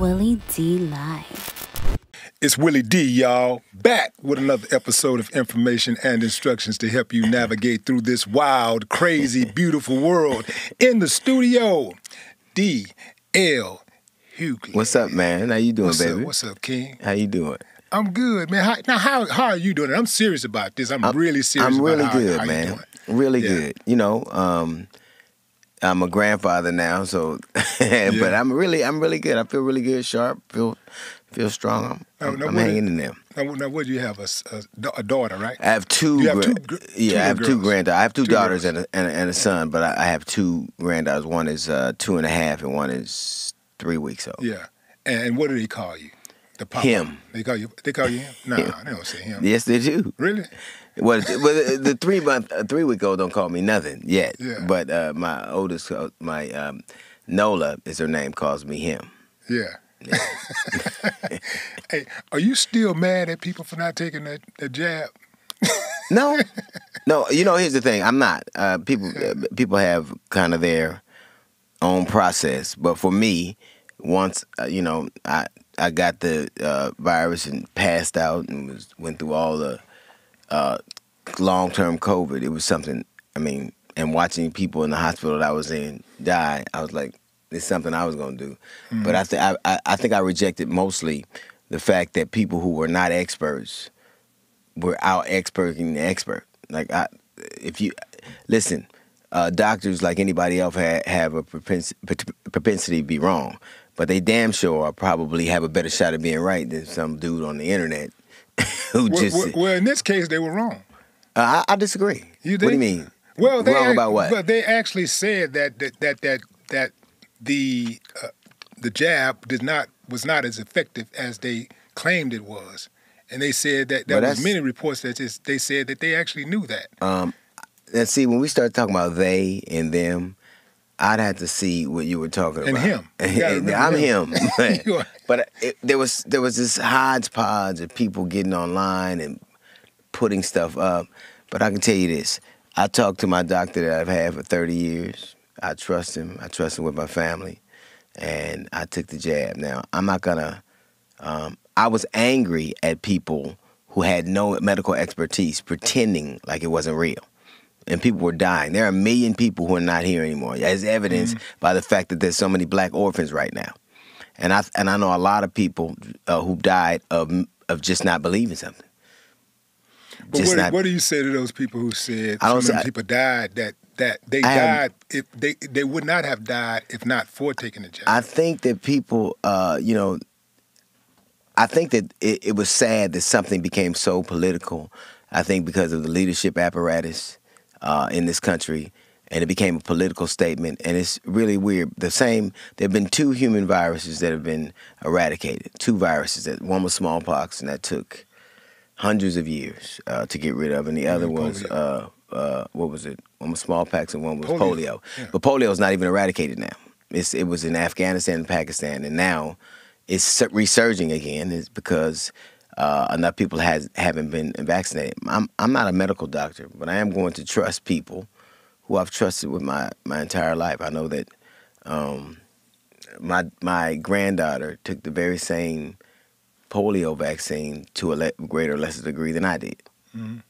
Willie D Live. It's Willie D, y'all, back with another episode of information and instructions to help you navigate through this wild, crazy, beautiful world. In the studio, D.L. Hughley. What's up, man? How you doing, baby? What's up, King? How you doing? I'm good, man. How are you doing? I'm serious about this. I'm really serious about it. I'm really good, man. Really good. You know, I'm a grandfather now, so but I'm really good. I feel really good, sharp, feel strong. I'm hanging in there. Now what do you have? A daughter, right? I have two. You have two I have two granddaughters. I have two daughters and a son, but I have two granddaughters. One is 2.5 and one is 3 weeks old. Yeah. And what do they call you? The papa. Him. They call you him? Nah, they don't say him. Yes, they do. Really? Well, the 3 week old don't call me nothing yet. Yeah. But my oldest, my Nola is her name, calls me him. Yeah. Hey, are you still mad at people for not taking that jab? No. You know, here's the thing. I'm not. People have kind of their own process, but for me, once you know, I got the virus and passed out and went through all the long-term COVID. It was something. I mean, and watching people in the hospital that I was in die, I was like, it's something I was gonna do. Mm-hmm. But I think I rejected mostly the fact that people who were not experts were out experting the expert. Like, if you listen, doctors like anybody else have a propensity to be wrong, but they damn sure probably have a better shot at being right than some dude on the internet who well, in this case, they were wrong. I disagree. You did? What do you mean? Well, they wrong about what? Well, they actually said that the jab was not as effective as they claimed it was, and they said that there was many reports that they said that they actually knew that. And see, when we start talking about they and them, I'd have to see what you were talking about. And him. I'm him. But there was this hodgepodge of people getting online and putting stuff up. But I can tell you this. I talk to my doctor that I've had for 30 years. I trust him. I trust him with my family. And I took the jab. Now, I'm not going to... I was angry at people who had no medical expertise pretending like it wasn't real. And people were dying. There are a million people who are not here anymore, as evidenced by the fact that there's so many black orphans right now. And I know a lot of people who died of just not believing something. But what do you say to those people who said people died that they would not have died if not for taking the jab? I think that people, I think that it was sad that something became so political. I think because of the leadership apparatus in this country, and it became a political statement, and it's really weird. There have been two human viruses that have been eradicated, two viruses. One was smallpox, and that took hundreds of years to get rid of, and the other was, what was it? One was smallpox, and one was polio. Yeah. But polio is not even eradicated now. It was in Afghanistan and Pakistan, and now it's resurging again. It's because enough people haven't been vaccinated. I'm not a medical doctor, but I am going to trust people who I've trusted with my entire life. I know that my granddaughter took the very same polio vaccine to a greater or lesser degree than I did. Mm-hmm.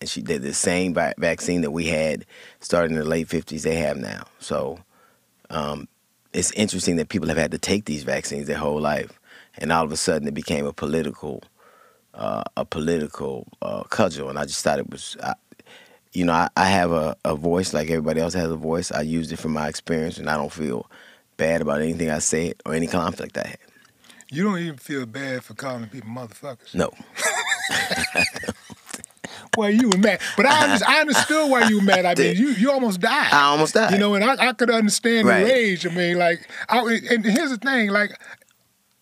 And she did the same vaccine that we had starting in the late 50s they have now. So it's interesting that people have had to take these vaccines their whole life. And all of a sudden, it became a political cudgel, and I just thought it was, I have a voice like everybody else has a voice. I used it from my experience, and I don't feel bad about anything I said or any conflict I had. You don't even feel bad for calling people motherfuckers. No. Well, you were mad, but I understood why you were mad. I mean, you almost died. I almost died. You know, and I could understand the rage. I mean, and here's the thing,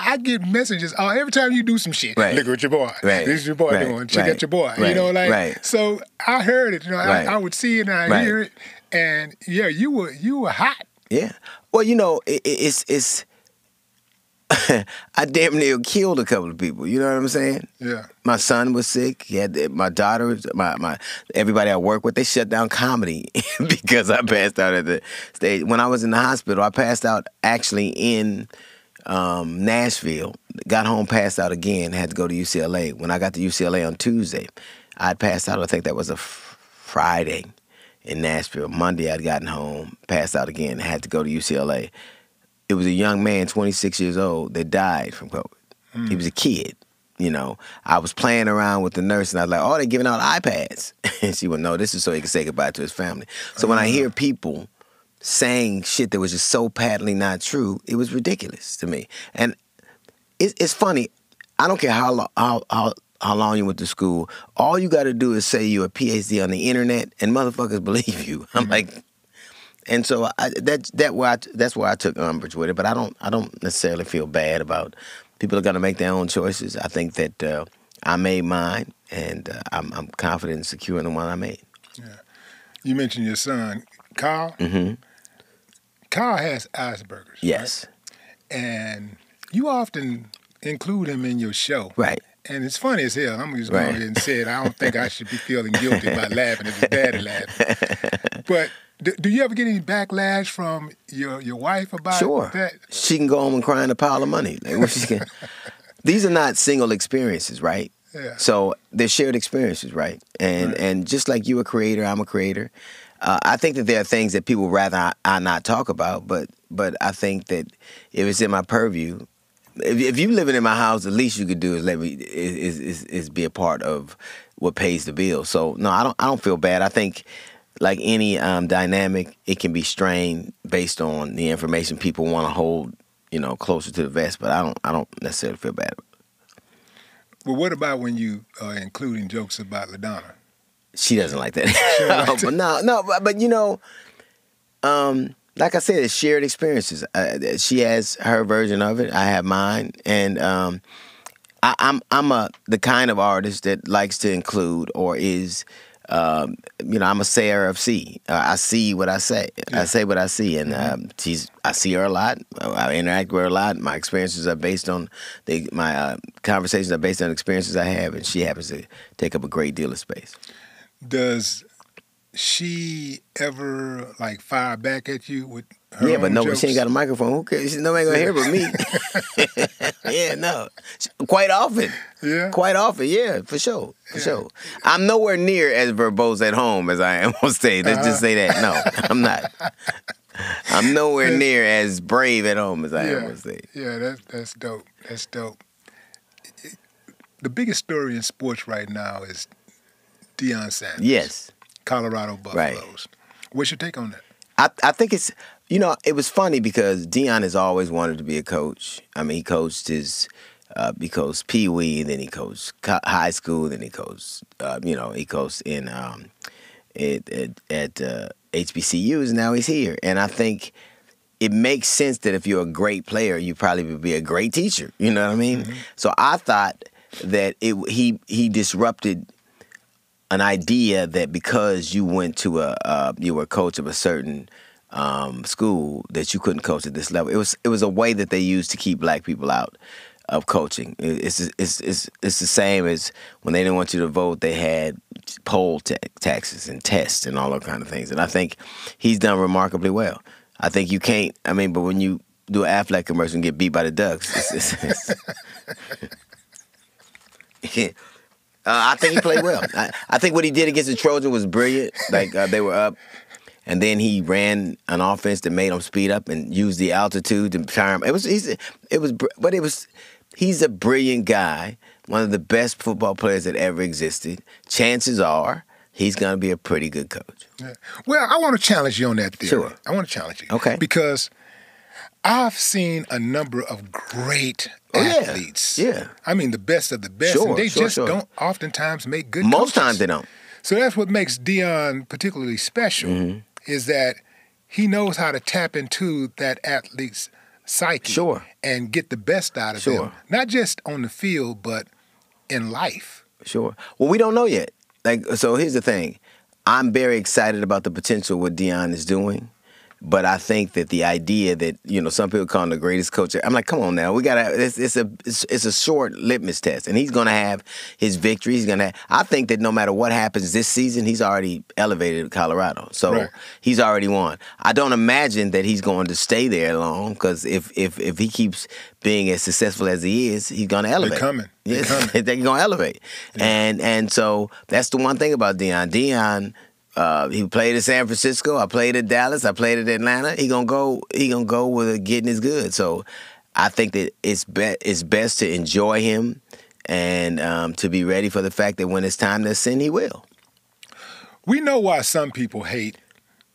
I get messages every time you do some shit. Right. Look at your boy. Right. This is your boy doing. Check out your boy. Right. You know, so I heard it. You know, I would see it and I hear it, and yeah, you were hot. Yeah. Well, you know, it's I damn near killed a couple of people. You know what I'm saying? Yeah. My son was sick. He had my daughter. My everybody I work with. They shut down comedy because I passed out at the stage. When I was in the hospital, I passed out actually in Nashville, got home, passed out again, had to go to UCLA. When I got to UCLA on Tuesday, I'd passed out, I think that was a Friday in Nashville. Monday I'd gotten home, passed out again, had to go to UCLA. It was a young man, 26 years old, that died from COVID. Mm. He was a kid, you know. I was playing around with the nurse, and I was like, oh, they're giving out iPads. And she went, no, this is so he could say goodbye to his family. So when I hear people saying shit that was just so patently not true, it was ridiculous to me. And it's funny. I don't care how long you went to school. All you got to do is say you're a PhD on the internet, and motherfuckers believe you. I'm like, and so that's where I took umbrage with it. But I don't necessarily feel bad about. People are gonna make their own choices. I think that I made mine, and I'm confident and secure in the one I made. Yeah, you mentioned your son, Kyle. Mm-hmm. Kyle has Asperger's. Yes, right? And you often include him in your show, right? And it's funny as hell. I'm just going ahead and say it. I don't think I should be feeling guilty by laughing at his daddy laughing. But do you ever get any backlash from your wife about that? Sure. She can go home and cry in a pile of money. Like, these are not single experiences, right? Yeah. So they're shared experiences, right? And just like you're a creator, I'm a creator. I think that there are things that people rather I not talk about, but I think that if it's in my purview, if you living in my house, the least you could do is let me be a part of what pays the bill. So no, I don't feel bad. I think like any dynamic, it can be strained based on the information people want to hold, you know, closer to the vest. But I don't necessarily feel bad about it. Well, what about when you are including jokes about LaDonna? She doesn't like that. But no, but you know. Like I said, it's shared experiences. She has her version of it. I have mine, and I'm the kind of artist that likes to include or is, you know, I'm a sayer of see. I see what I say. Yeah. I say what I see, and I see her a lot. I interact with her a lot. My experiences are based on my conversations are based on experiences I have, and she happens to take up a great deal of space. Does she ever like fire back at you with her own but no, jokes? She ain't got a microphone. Who cares? Nobody gonna hear but me. Quite often. Yeah. Quite often. Yeah, for sure. For sure. I'm nowhere near as verbose at home as I am on stage. Let's just say that. No, I'm not. I'm nowhere near as brave at home as I am on stage. Yeah, that's dope. That's dope. The biggest story in sports right now is Deion Sanders. Yes. Colorado Buffaloes. Right. What's your take on that? I think it's, you know, it was funny because Deion has always wanted to be a coach. I mean, he coached Pee Wee, then he coached high school, then he coached, he coached in at HBCUs, and now he's here. And I think it makes sense that if you're a great player, you probably would be a great teacher. You know what I mean? Mm-hmm. So I thought that he disrupted an idea that because you went to you were a coach of a certain school that you couldn't coach at this level. It was a way that they used to keep black people out of coaching. It's the same as when they didn't want you to vote, they had poll taxes and tests and all those kind of things. And I think he's done remarkably well. I think you can't. I mean, but when you do an Aflac commercial and get beat by the Ducks, I think he played well. I think what he did against the Trojans was brilliant. Like, they were up, and then he ran an offense that made them speed up and used the altitude to tire him. He's a brilliant guy, one of the best football players that ever existed. Chances are he's going to be a pretty good coach. Yeah. Well, I want to challenge you on that theory. Sure. I want to challenge you. Okay. Because I've seen a number of great athletes. Yeah. I mean, the best of the best. Sure, and they just don't oftentimes make good coaches. Most times they don't. So that's what makes Deion particularly special, is that he knows how to tap into that athlete's psyche and get the best out of them. Not just on the field, but in life. Sure. Well, we don't know yet. So here's the thing. I'm very excited about the potential what Deion is doing. But I think that the idea that, you know, some people call him the greatest coach, I'm like, come on now, we gotta. It's a short litmus test, and he's gonna have his victory. He's gonna. I think that no matter what happens this season, he's already elevated Colorado, so he's already won. I don't imagine that he's going to stay there long, because if he keeps being as successful as he is, he's gonna elevate. They're coming. Yes, they're gonna elevate, yeah. And so that's the one thing about Deion. He played at San Francisco. I played at Dallas. I played at Atlanta. He gonna go with getting his good. So I think that it's best to enjoy him and to be ready for the fact that when it's time to sin, he will. We know why some people hate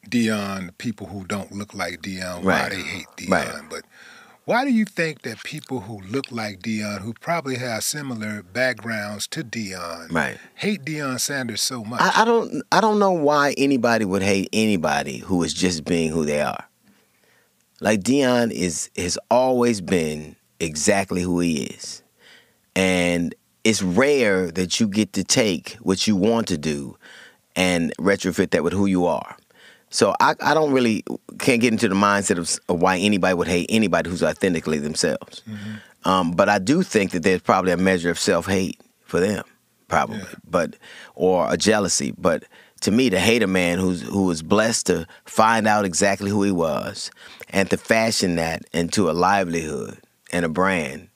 Deion. People who don't look like Deion, why they hate Deion. Right. But why do you think that people who look like Deion, who probably have similar backgrounds to Deion, hate Deion Sanders so much? I don't know why anybody would hate anybody who is just being who they are. Like, Deion has always been exactly who he is. And it's rare that you get to take what you want to do and retrofit that with who you are. So I don't really can't get into the mindset of why anybody would hate anybody who's authentically themselves. Mm-hmm. But I do think that there's probably a measure of self-hate for them, probably, or a jealousy. But to me, to hate a man who was blessed to find out exactly who he was and to fashion that into a livelihood and a brand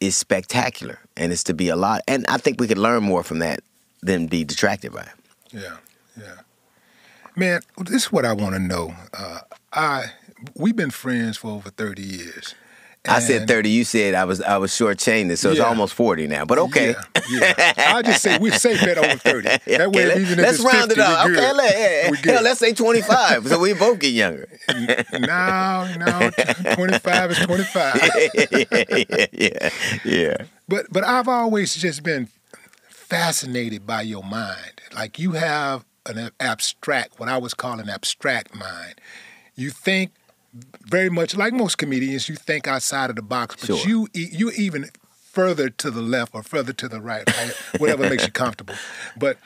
is spectacular, and it's to be a lot. And I think we could learn more from that than be detracted by it. Yeah, yeah. Man, this is what I want to know. We've been friends for over 30 years. I said 30. You said I was shortchanged, so it's almost 40 now. But okay, I'll just say we're safe at over 30. Yeah, that way, even if it's 50, let's round it up. Okay, let's say 25. So we both get younger. No, 25 is 25. Yeah. But I've always just been fascinated by your mind. Like, you have an abstract, what I was calling abstract mind. You think very much like most comedians. You think outside of the box, but you even further to the left or further to the right, whatever makes you comfortable. But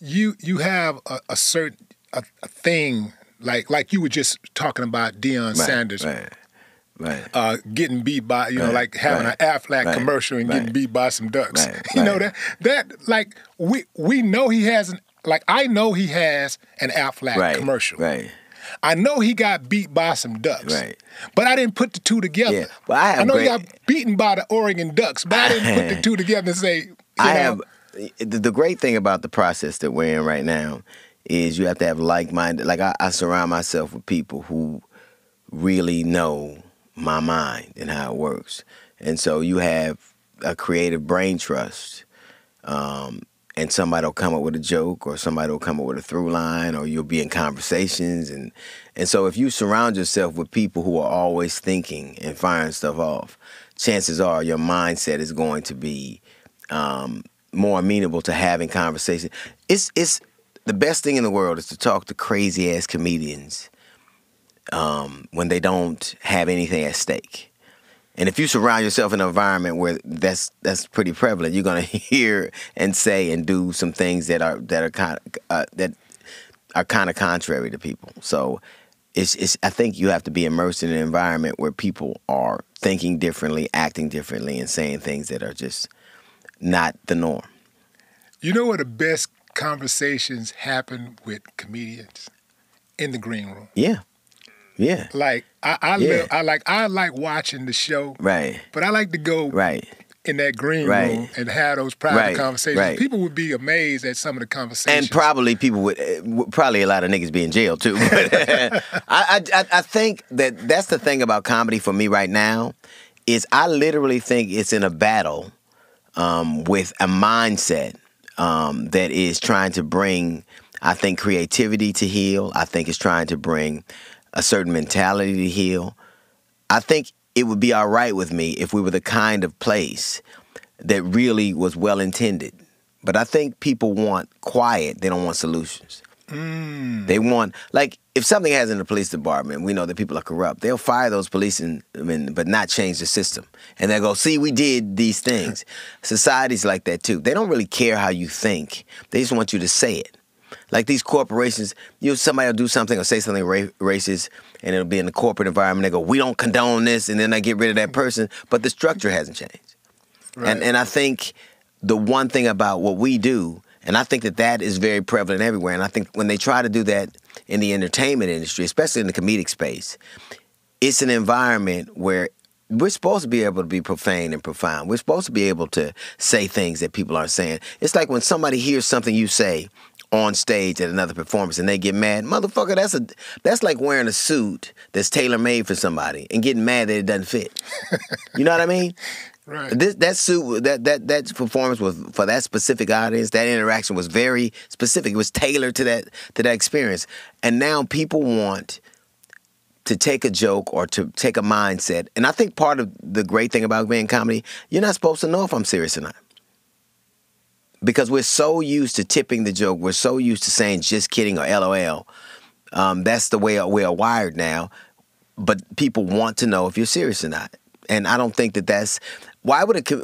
you have a certain thing, like you were just talking about Deion Sanders. Right. Getting beat by, you know, like having an Aflac commercial and getting beat by some ducks. You know, that like we know he has an, like, I know he has an Aflac commercial. Right. I know he got beat by some ducks. Right. But I didn't put the two together. Yeah. Well, I know he got beaten by the Oregon Ducks, but I didn't put the two together and say, the great thing about the process that we're in right now is you have to have like-minded. Like, I surround myself with people who really know my mind and how it works. And so you have a creative brain trust, and somebody will come up with a joke, or somebody will come up with a through line, or you'll be in conversations. And so if you surround yourself with people who are always thinking and firing stuff off, chances are your mindset is going to be more amenable to having conversations. It's the best thing in the world is to talk to crazy-ass comedians when they don't have anything at stake. And if you surround yourself in an environment where that's pretty prevalent, you're going to hear and say and do some things that are kind of contrary to people. So I think you have to be immersed in an environment where people are thinking differently, acting differently, and saying things that are just not the norm. You know where the best conversations happen with comedians? In the green room. Yeah. Yeah. Like, I like watching the show. Right. But I like to go in that green room and have those private conversations. Right. People would be amazed at some of the conversations. And probably people would probably a lot of niggas be in jail too. But I think that's the thing about comedy for me right now is I literally think it's in a battle with a mindset that is trying to bring, I think, creativity to heal. I think it's trying to bring a certain mentality to heal. I think it would be all right with me if we were the kind of place that really was well-intended. But I think people want quiet. They don't want solutions. They want, like, if something happens in the police department, we know that people are corrupt. They'll fire those policemen, but not change the system. And they'll go, see, we did these things. Society's like that, too. They don't really care how you think. They just want you to say it. Like these corporations, somebody will do something or say something racist, and it'll be in the corporate environment. They go, we don't condone this, and then they get rid of that person. But the structure hasn't changed. Right. And I think the one thing about what we do, and I think that that is very prevalent everywhere, and I think when they try to do that in the entertainment industry, especially in the comedic space, it's an environment where we're supposed to be able to be profane and profound. We're supposed to be able to say things that people aren't saying. It's like when somebody hears something you say on stage at another performance and they get mad. Motherfucker, that's like wearing a suit that's tailor-made for somebody and getting mad that it doesn't fit. You know what I mean? Right. That performance was for that specific audience. That interaction was very specific. It was tailored to that experience. And now people want to take a joke or to take a mindset. And I think part of the great thing about being comedy, you're not supposed to know if I'm serious or not. Because we're so used to tipping the joke. We're so used to saying just kidding or LOL. That's the way we are wired now. But people want to know if you're serious or not. And I don't think that that's... Why would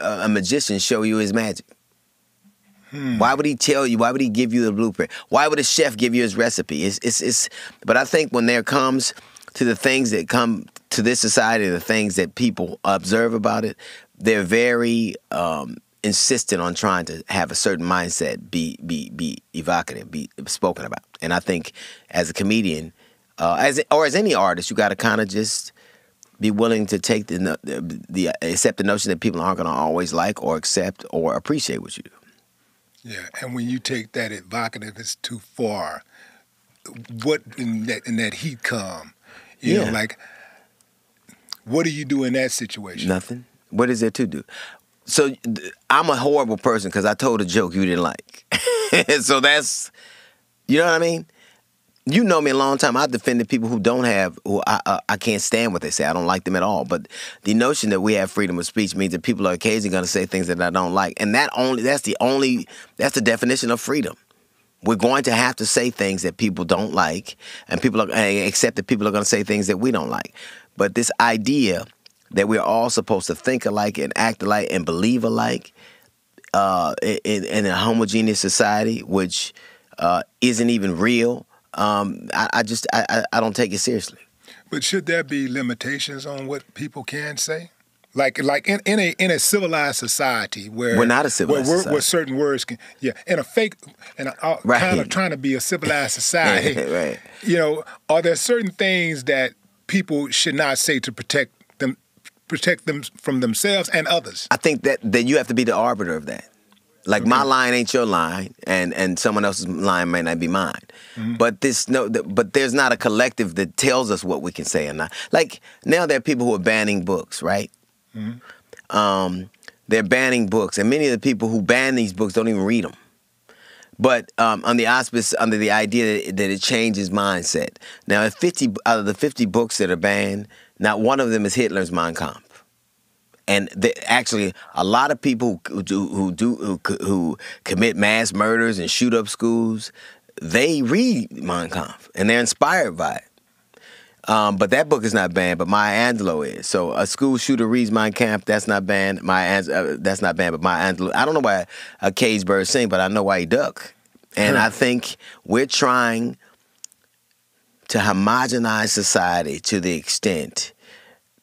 a magician show you his magic? Hmm. Why would he tell you? Why would he give you the blueprint? Why would a chef give you his recipe? But I think when there comes to the things that come to this society, the things that people observe about it, they're very insistent on trying to have a certain mindset be evocative, be spoken about. And I think as a comedian, or as any artist, you got to kind of just be willing to take accept the notion that people aren't going to always like or accept or appreciate what you do. Yeah, and when you take that evocative, it's too far. What in that heat come? You know, like, what do you do in that situation? Nothing. What is there to do? So I'm a horrible person because I told a joke you didn't like. So that's, you know what I mean? You know me a long time. I've defended people who I can't stand what they say. I don't like them at all. But the notion that we have freedom of speech means that people are occasionally going to say things that I don't like. And that's the definition of freedom. We're going to have to say things that people don't like, and accept that people are going to say things that we don't like. But this idea that we're all supposed to think alike and act alike and believe alike in a homogeneous society, which isn't even real, I don't take it seriously. But should there be limitations on what people can say? Like in a civilized society where... We're not a civilized society. Where certain words can... Yeah, kind of trying to be a civilized society. Right. You know, are there certain things that people should not say to protect them from themselves and others? I think that you have to be the arbiter of that. Like, my line ain't your line, and someone else's line may not be mine. Mm-hmm. But there's not a collective that tells us what we can say or not. Like, now there are people who are banning books, right? Mm-hmm. They're banning books, and many of the people who ban these books don't even read them. But under the idea that it changes mindset. Now, if 50 out of the 50 books that are banned, not one of them is Hitler's Mein Kampf. And actually, a lot of people who commit mass murders and shoot up schools, they read Mein Kampf, and they're inspired by it. But that book is not banned, but Maya Angelou is. So a school shooter reads Mein Kampf, that's not banned. That's not banned, but Maya Angelou. I don't know why a caged bird sing, but I know why he duck. And I think we're trying to homogenize society to the extent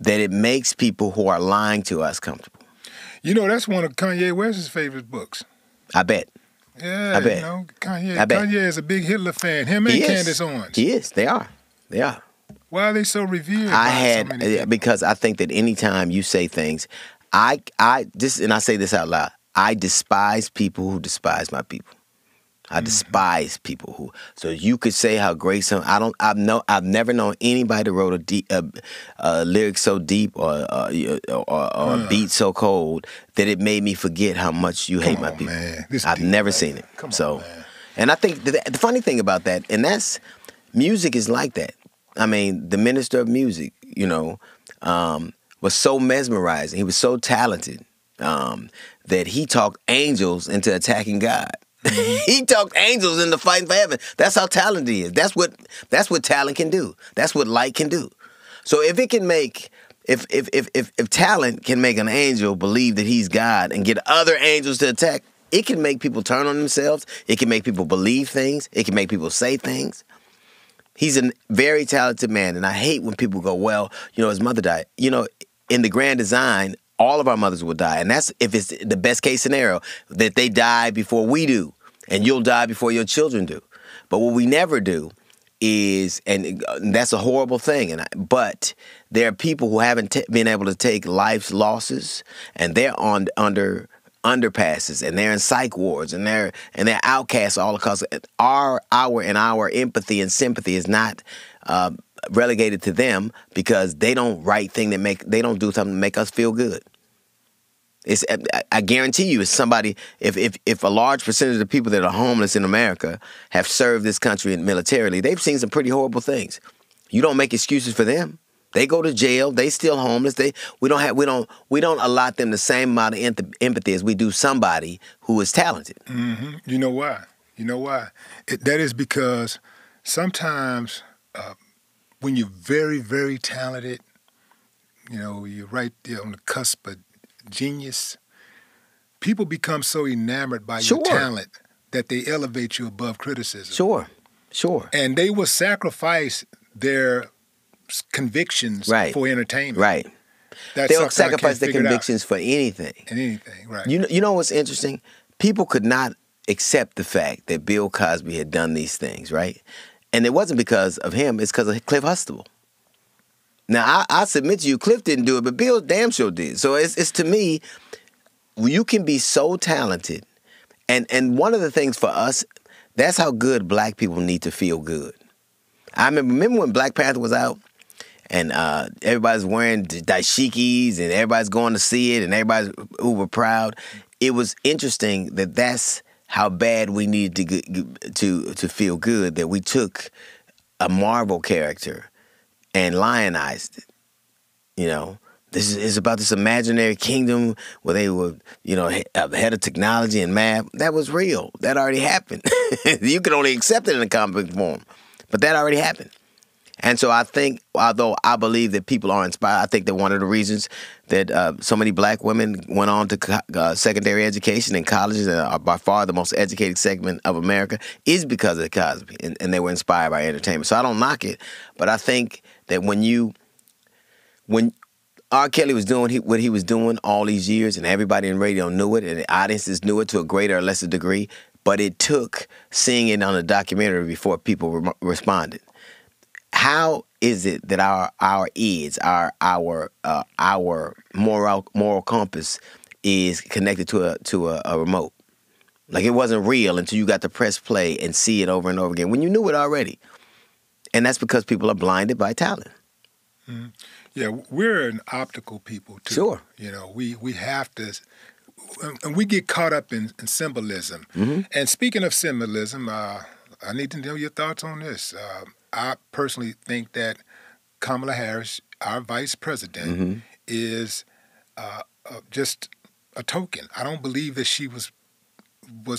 that it makes people who are lying to us comfortable. You know, that's one of Kanye West's favorite books. I bet. Yeah, I bet. You know, Kanye is a big Hitler fan. Him and Candace Owens. He is. They are. They are. Why are they so revered? Because I think that anytime you say things, I say this out loud, I despise people who despise my people. I despise people who. So you could say how great some. I've never known anybody that wrote a lyric so deep or a beat so cold that it made me forget how much you hate my people. Man. I've never seen it. And I think the funny thing about that, and that's music is like that. I mean, the minister of music, you know, was so mesmerizing. He was so talented that he talked angels into attacking God. He talked angels into fighting for heaven. That's how talented he is. That's what talent can do. That's what light can do. So if it can make if talent can make an angel believe that he's God and get other angels to attack it can make people turn on themselves. It can make people believe things. It can make people say things. He's a very talented man, and I hate when people go, well, you know, his mother died. You know, in the grand design, all of our mothers will die, and that's if it's the best case scenario, that they die before we do, and you'll die before your children do. But what we never do is, and that's a horrible thing, but there are people who haven't been able to take life's losses, and they're on under underpasses, and they're in psych wards, and they're outcasts all across. Our empathy and sympathy is not relegated to them because they don't they don't do something to make us feel good. It's I guarantee you, it's somebody. If a large percentage of the people that are homeless in America have served this country militarily, they've seen some pretty horrible things. You don't make excuses for them. They go to jail. They still homeless. We don't allot them the same amount of empathy as we do somebody who is talented. Mm-hmm. You know why? That is because sometimes when you're very, very talented, you know, you're right there on the cusp of genius. People become so enamored by your talent that they elevate you above criticism. Sure. And they will sacrifice their convictions for entertainment. Right. They'll sacrifice their convictions for anything. And anything, right. You know what's interesting? People could not accept the fact that Bill Cosby had done these things, right? And it wasn't because of him. It's because of Cliff Huxtable. Now, I submit to you, Cliff didn't do it, but Bill damn sure did. So it's to me, you can be so talented. And one of the things for us, that's how good black people need to feel good. I remember when Black Panther was out, and everybody's wearing dashikis, and everybody's going to see it, and everybody's uber proud. It was interesting that that's how bad we needed to feel good, that we took a Marvel character and lionized it. You know, this is about this imaginary kingdom where they were, you know, ahead of technology and math. That was real. That already happened. You could only accept it in a comic form, but that already happened. And so I think, although I believe that people are inspired, I think that one of the reasons that so many black women went on to secondary education and colleges and are by far the most educated segment of America is because of Cosby, and they were inspired by entertainment. So I don't knock it, but I think that when R. Kelly was doing what he was doing all these years, and everybody in radio knew it, and the audiences knew it to a greater or lesser degree, but it took seeing it on a documentary before people responded. How is it that our ears, our moral compass is connected to a remote? Like, it wasn't real until you got to press play and see it over and over again when you knew it already. And that's because people are blinded by talent. Mm-hmm. Yeah, we're an optical people too. Sure. You know, we have to, and we get caught up in symbolism. Mm-hmm. And speaking of symbolism, I need to know your thoughts on this. I personally think that Kamala Harris, our vice president, mm-hmm. is just a token. I don't believe that she was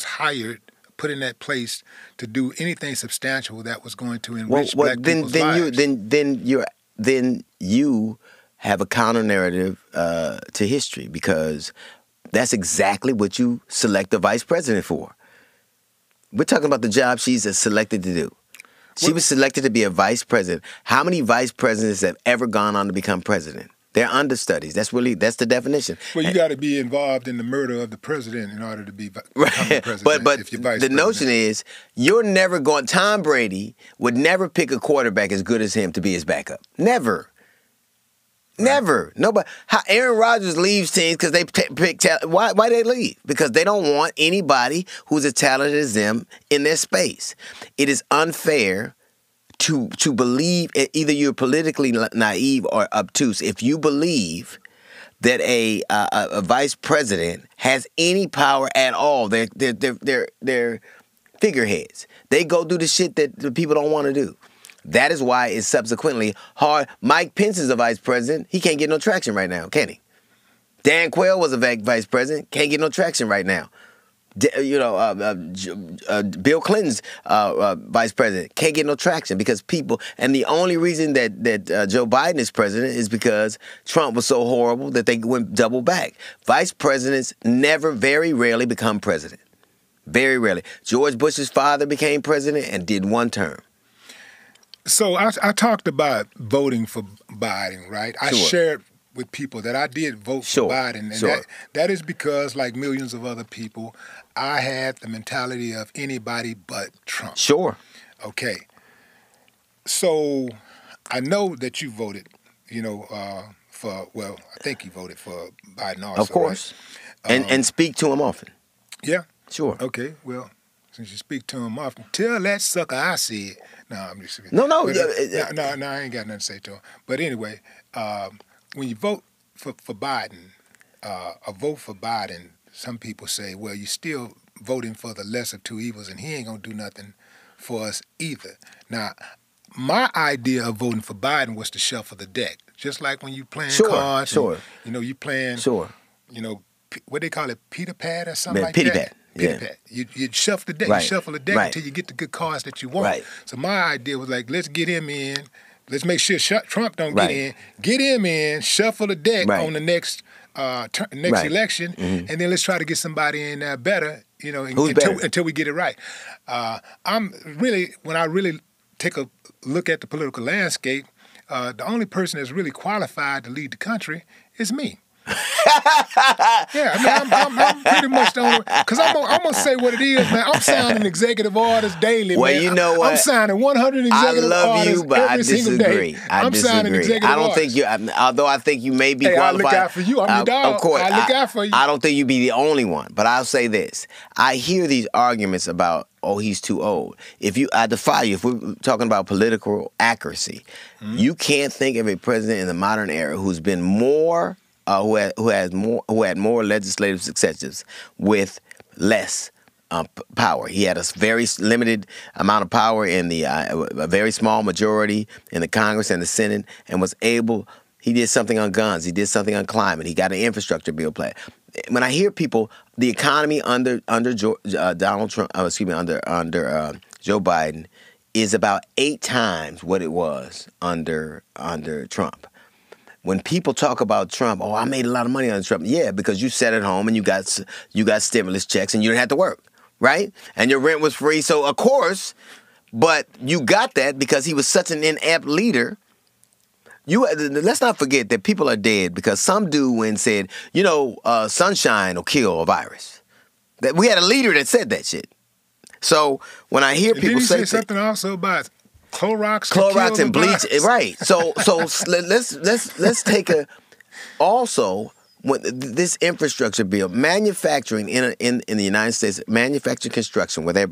hired, put in that place to do anything substantial that was going to enrich black people's lives. Then you have a counter narrative to history, because that's exactly what you select the vice president for. We're talking about the job she's selected to do. She was selected to be a vice president. How many vice presidents have ever gone on to become president? They're understudies. That's the definition. Well, you got to be involved in the murder of the president in order to become the president. But if you're vice president. Notion is you're never going. Tom Brady would never pick a quarterback as good as him to be his backup. Never. Right. Never. Nobody. Aaron Rodgers leaves teams because they pick talent. Why they leave? Because they don't want anybody who's as talented as them in their space. It is unfair to believe, either you're politically naive or obtuse, if you believe that a vice president has any power at all. They're figureheads. They go do the shit that the people don't want to do. That is why it's subsequently hard. Mike Pence is a vice president. He can't get no traction right now, can he? Dan Quayle was a vice president. Can't get no traction right now. Bill Clinton's vice president can't get no traction because people, and the only reason that Joe Biden is president is because Trump was so horrible that they went double back. Vice presidents never, very rarely become president. Very rarely. George Bush's father became president and did one term. So I talked about voting for Biden, right? Sure. I shared with people that I did vote for Biden. And that is because, like millions of other people, I had the mentality of anybody but Trump. Sure. Okay. So I know that you voted, you know, for, well, I think you voted for Biden also. Of course. Right? And speak to him often. Yeah. Sure. Okay, well, since you speak to him often, tell that sucker I said. No, I'm just kidding. No, no. No, I ain't got nothing to say to him. But anyway, when you vote for Biden, a vote for Biden, some people say, well, you're still voting for the lesser of two evils, and he ain't going to do nothing for us either. Now, my idea of voting for Biden was to shuffle the deck, just like when you playing cards. Sure, and, you know, you playing, you know, what they call it, Peter Pad or something like that? Peter Pad. Yeah. You shuffle the deck, you shuffle the deck until you get the good cards that you want. Right. So my idea was like, let's get him in. Let's make sure Trump don't get in. Get him in, shuffle the deck on the next election, and then let's try to get somebody in there better, you know, until we get it right. I'm really, when I really take a look at the political landscape, the only person that's really qualified to lead the country is me. Yeah, I mean, I'm pretty much the only, because I'm going to say what it is, man. I'm signing executive orders daily, man. Well, you know what? I'm signing 100 executive orders I disagree. I don't think you, although I think you may be qualified. I look out for you. I'm your dog. Of course. I look out for you. I don't think you'd be the only one, but I'll say this. I hear these arguments about, oh, he's too old. If you, I defy you, if we're talking about political accuracy, you can't think of a president in the modern era who's been more... who had more legislative successes with less power. He had a very limited amount of power in the a very small majority in the Congress and the Senate, and was able. He did something on guns. He did something on climate. He got an infrastructure bill plan. When I hear people, the economy under Joe Biden is about 8 times what it was under Trump. When people talk about Trump, oh, I made a lot of money on Trump. Yeah, because you sat at home and you got stimulus checks and you didn't have to work, right? And your rent was free, so of course, but you got that because he was such an inept leader. Let's not forget that people are dead because some dude went and said, you know, sunshine will kill a virus. That we had a leader that said that shit. So when I hear people say something also about Clorox and bleach, right? So let's take a. Also, when this infrastructure bill, manufacturing in the United States, manufacturing construction, where there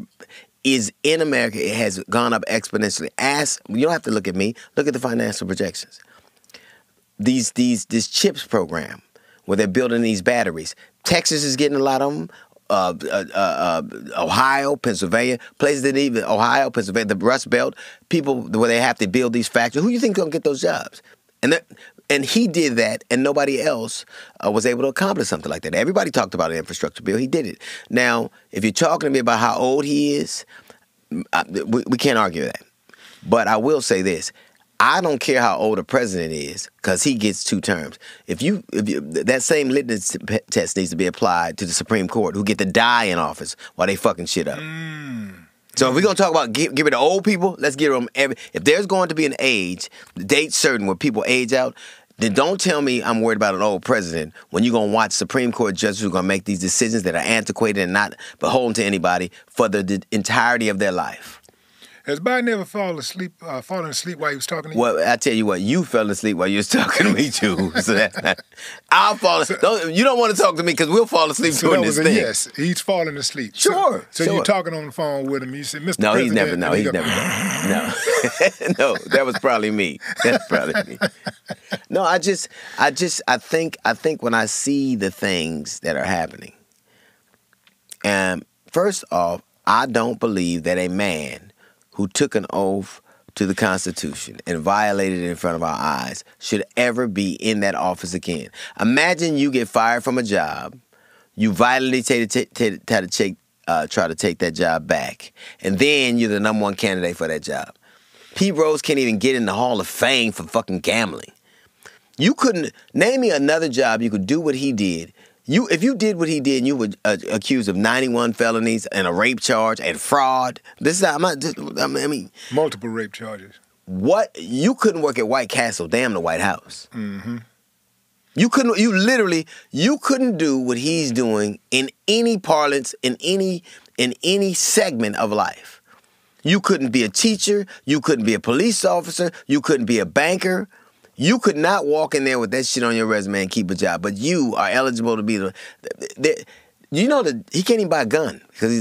is in America, it has gone up exponentially. You don't have to look at me. Look at the financial projections. This CHIPS program, where they're building these batteries. Texas is getting a lot of them. Ohio, Pennsylvania, places that even Ohio, Pennsylvania, the Rust Belt, people where they have to build these factories. Who you think gonna get those jobs? And he did that, and nobody else was able to accomplish something like that. Everybody talked about an infrastructure bill. He did it. Now, if you're talking to me about how old he is, we can't argue that. But I will say this. I don't care how old a president is, because he gets 2 terms. If you that same litmus test needs to be applied to the Supreme Court, who get to die in office while they fucking shit up. So if we're gonna talk about give it to old people, let's give them every. If there's going to be an age date certain where people age out, then don't tell me I'm worried about an old president when you're gonna watch Supreme Court judges who are gonna make these decisions that are antiquated and not beholden to anybody for the entirety of their life. Has Biden ever fallen asleep while he was talking to you? Well, I tell you what, you fell asleep while you was talking to me too. So that's not, I'll fall asleep. You don't want to talk to me because we'll fall asleep doing this thing. Yes, he's falling asleep. Sure. So you're talking on the phone with him. You said, "Mr. President." He's never done. No, that was probably me. That's probably me. No, I think when I see the things that are happening, first off, I don't believe that a man who took an oath to the Constitution and violated it in front of our eyes should ever be in that office again. Imagine you get fired from a job You violently try to take that job back. And then you're the #1 candidate for that job. Pete Rose can't even get in the Hall of Fame for fucking gambling. You couldn't, name me another job you could do what he did. You, if you did what he did, you were accused of 91 felonies and a rape charge and fraud. This is how, I mean. Multiple rape charges. What? You couldn't work at White Castle, damn the White House. Mm-hmm. You couldn't, you couldn't do what he's doing in any parlance, in any segment of life. You couldn't be a teacher. You couldn't be a police officer. You couldn't be a banker. You could not walk in there with that shit on your resume and keep a job. But you are eligible to be the you know that he can't even buy a gun because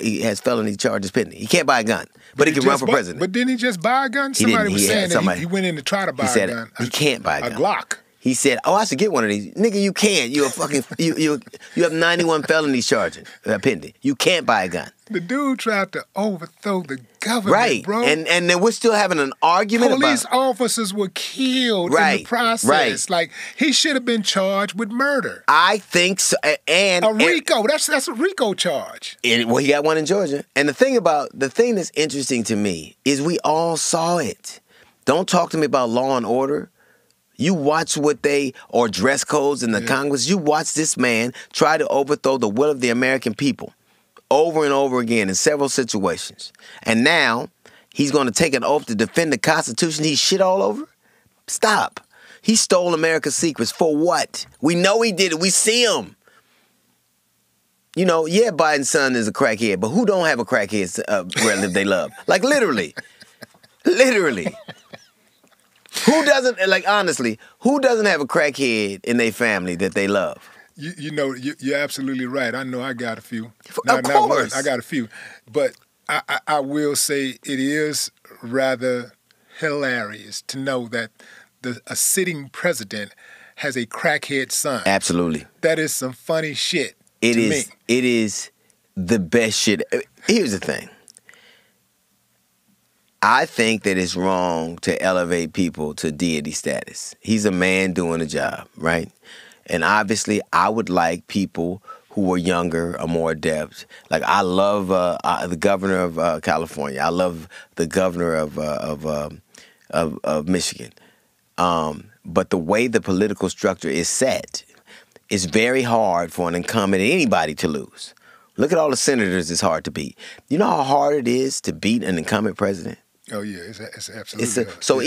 he has felony charges pending. He can't buy a gun, but he can run for president. But didn't he just buy a gun? Somebody was saying that he went in to try to buy a gun. He can't buy a gun. A Glock. He said, "Oh, I should get one of these, nigga. You can't. You a fucking you have 91 felonies charges pending. You can't buy a gun." The dude tried to overthrow the government, right, bro. And then we're still having an argument about police officers were killed in the process. Right. Like, he should have been charged with murder. I think so. And a RICO. That's a RICO charge. And, well, he got one in Georgia. And the thing that's interesting to me is we all saw it. Don't talk to me about law and order. You watch what they, or dress codes in the Congress. You watch this man try to overthrow the will of the American people. Over and over again in several situations. And now he's going to take an oath to defend the Constitution he shit all over? Stop. He stole America's secrets for what? We know he did it. We see him. You know, yeah, Biden's son is a crackhead, but who don't have a crackhead relative they love? Like, literally. Literally. Who doesn't, like, honestly, who doesn't have a crackhead in their family that they love? You know, you're absolutely right. I know I got a few. Of course. I got a few. But I will say it is rather hilarious to know that a sitting president has a crackhead son. Absolutely. That is some funny shit to me. It is the best shit. Here's the thing. I think that it's wrong to elevate people to deity status. He's a man doing a job, right? And obviously, I would like people who are younger or more adept. Like, I love the governor of California. I love the governor of Michigan. But the way the political structure is set, it's very hard for an incumbent, anybody, to lose. Look at all the senators it's hard to beat. You know how hard it is to beat an incumbent president? Oh yeah, it's absolutely.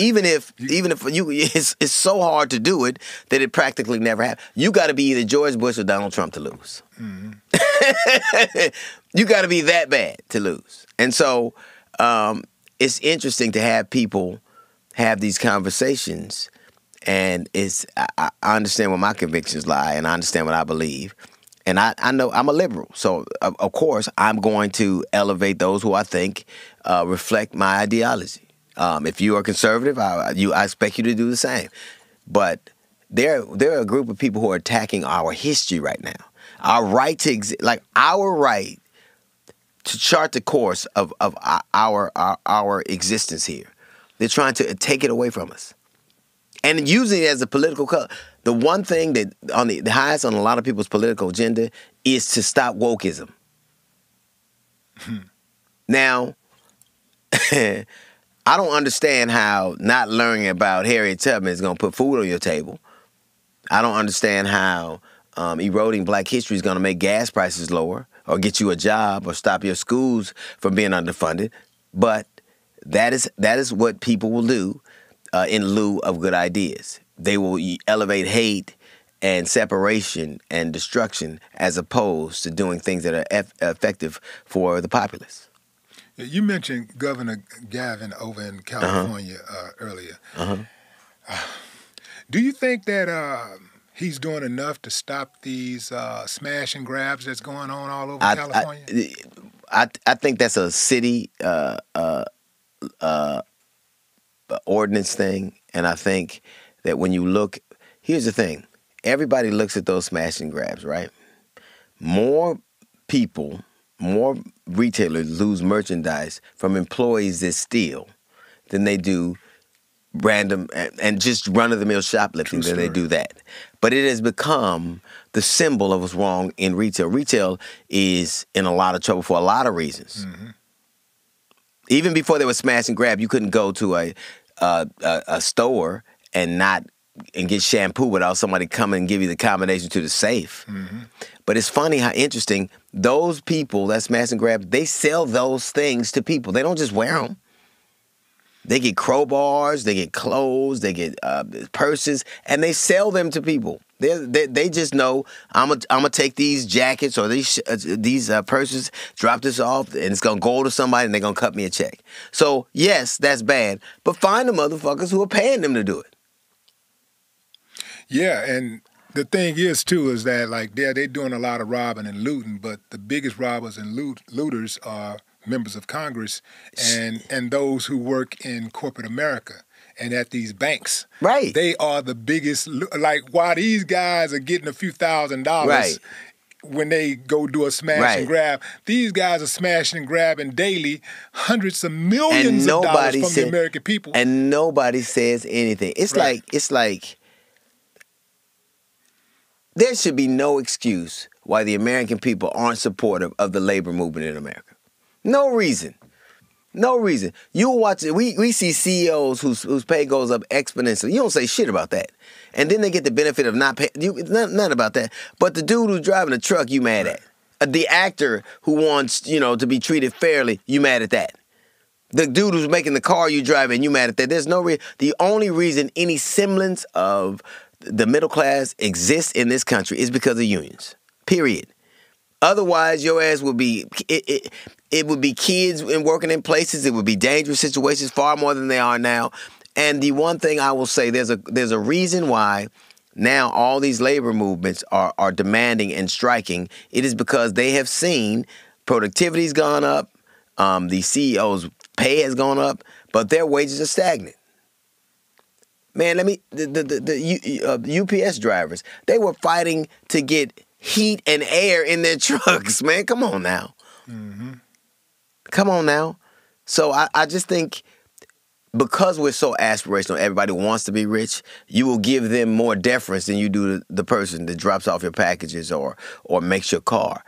Even if it's so hard to do it that it practically never happens. You got to be either George Bush or Donald Trump to lose. Mm-hmm. You got to be that bad to lose. And so it's interesting to have people have these conversations, and I understand where my convictions lie, and I understand what I believe. And I know I'm a liberal, so of course I'm going to elevate those who I think reflect my ideology. If you are conservative, I expect you to do the same. But there are a group of people who are attacking our history right now, our right to chart the course of our existence here. They're trying to take it away from us, and using it as a political color. The one thing that on the highest on a lot of people's political agenda is to stop wokeism. Now, I don't understand how not learning about Harriet Tubman is going to put food on your table. I don't understand how eroding black history is going to make gas prices lower or get you a job or stop your schools from being underfunded. But that is what people will do in lieu of good ideas. They will elevate hate and separation and destruction as opposed to doing things that are effective for the populace. You mentioned Governor Gavin over in California earlier. Do you think that he's doing enough to stop these smash and grabs that's going on all over California? I think that's a city ordinance thing, and I think that when you look, here's the thing. Everybody looks at those smash and grabs, right? More people, more retailers lose merchandise from employees that steal than they do random and just run-of-the-mill shoplifting, then they do that. But it has become the symbol of what's wrong in retail. Retail is in a lot of trouble for a lot of reasons. Mm-hmm. Even before they were smash and grab, you couldn't go to a store and get shampoo without somebody coming and give you the combination to the safe. Mm-hmm. But it's funny how interesting those people that smash and grab, they sell those things to people. They don't just wear them. They get crowbars, they get clothes, they get purses, and they sell them to people. They just know, I'm gonna take these jackets or these purses, drop this off, and it's gonna go to somebody, and they're gonna cut me a check. So yes, that's bad, but find the motherfuckers who are paying them to do it. Yeah, and the thing is too is that like they're doing a lot of robbing and looting, but the biggest robbers and looters are members of Congress and those who work in corporate America and at these banks. Right. They are the biggest, like while these guys are getting a few $1,000 right. when they go do a smash right. and grab, these guys are smashing and grabbing daily hundreds of millions of dollars from the American people. And nobody says anything. It's right. like there should be no excuse why the American people aren't supportive of the labor movement in America. No reason. No reason. You watch it. We see CEOs whose pay goes up exponentially. You don't say shit about that. And then they get the benefit of not paying. Nothing about that. But the dude who's driving a truck, you mad at. The actor who wants, to be treated fairly, you mad at that. The dude who's making the car you driving, you mad at that. There's no reason. The only reason any semblance of the middle class exists in this country is because of unions. Period. Otherwise, your ass would be, it would be kids working in places. It would be dangerous situations far more than they are now. And the one thing I will say, there's a reason why now all these labor movements are demanding and striking. It is because they have seen productivity's gone up, the CEO's pay has gone up, but their wages are stagnant. Man, the UPS drivers, they were fighting to get heat and air in their trucks, man. Come on now. Mm-hmm. Come on now. So I just think because we're so aspirational, everybody wants to be rich, you will give them more deference than you do to the person that drops off your packages or makes your car.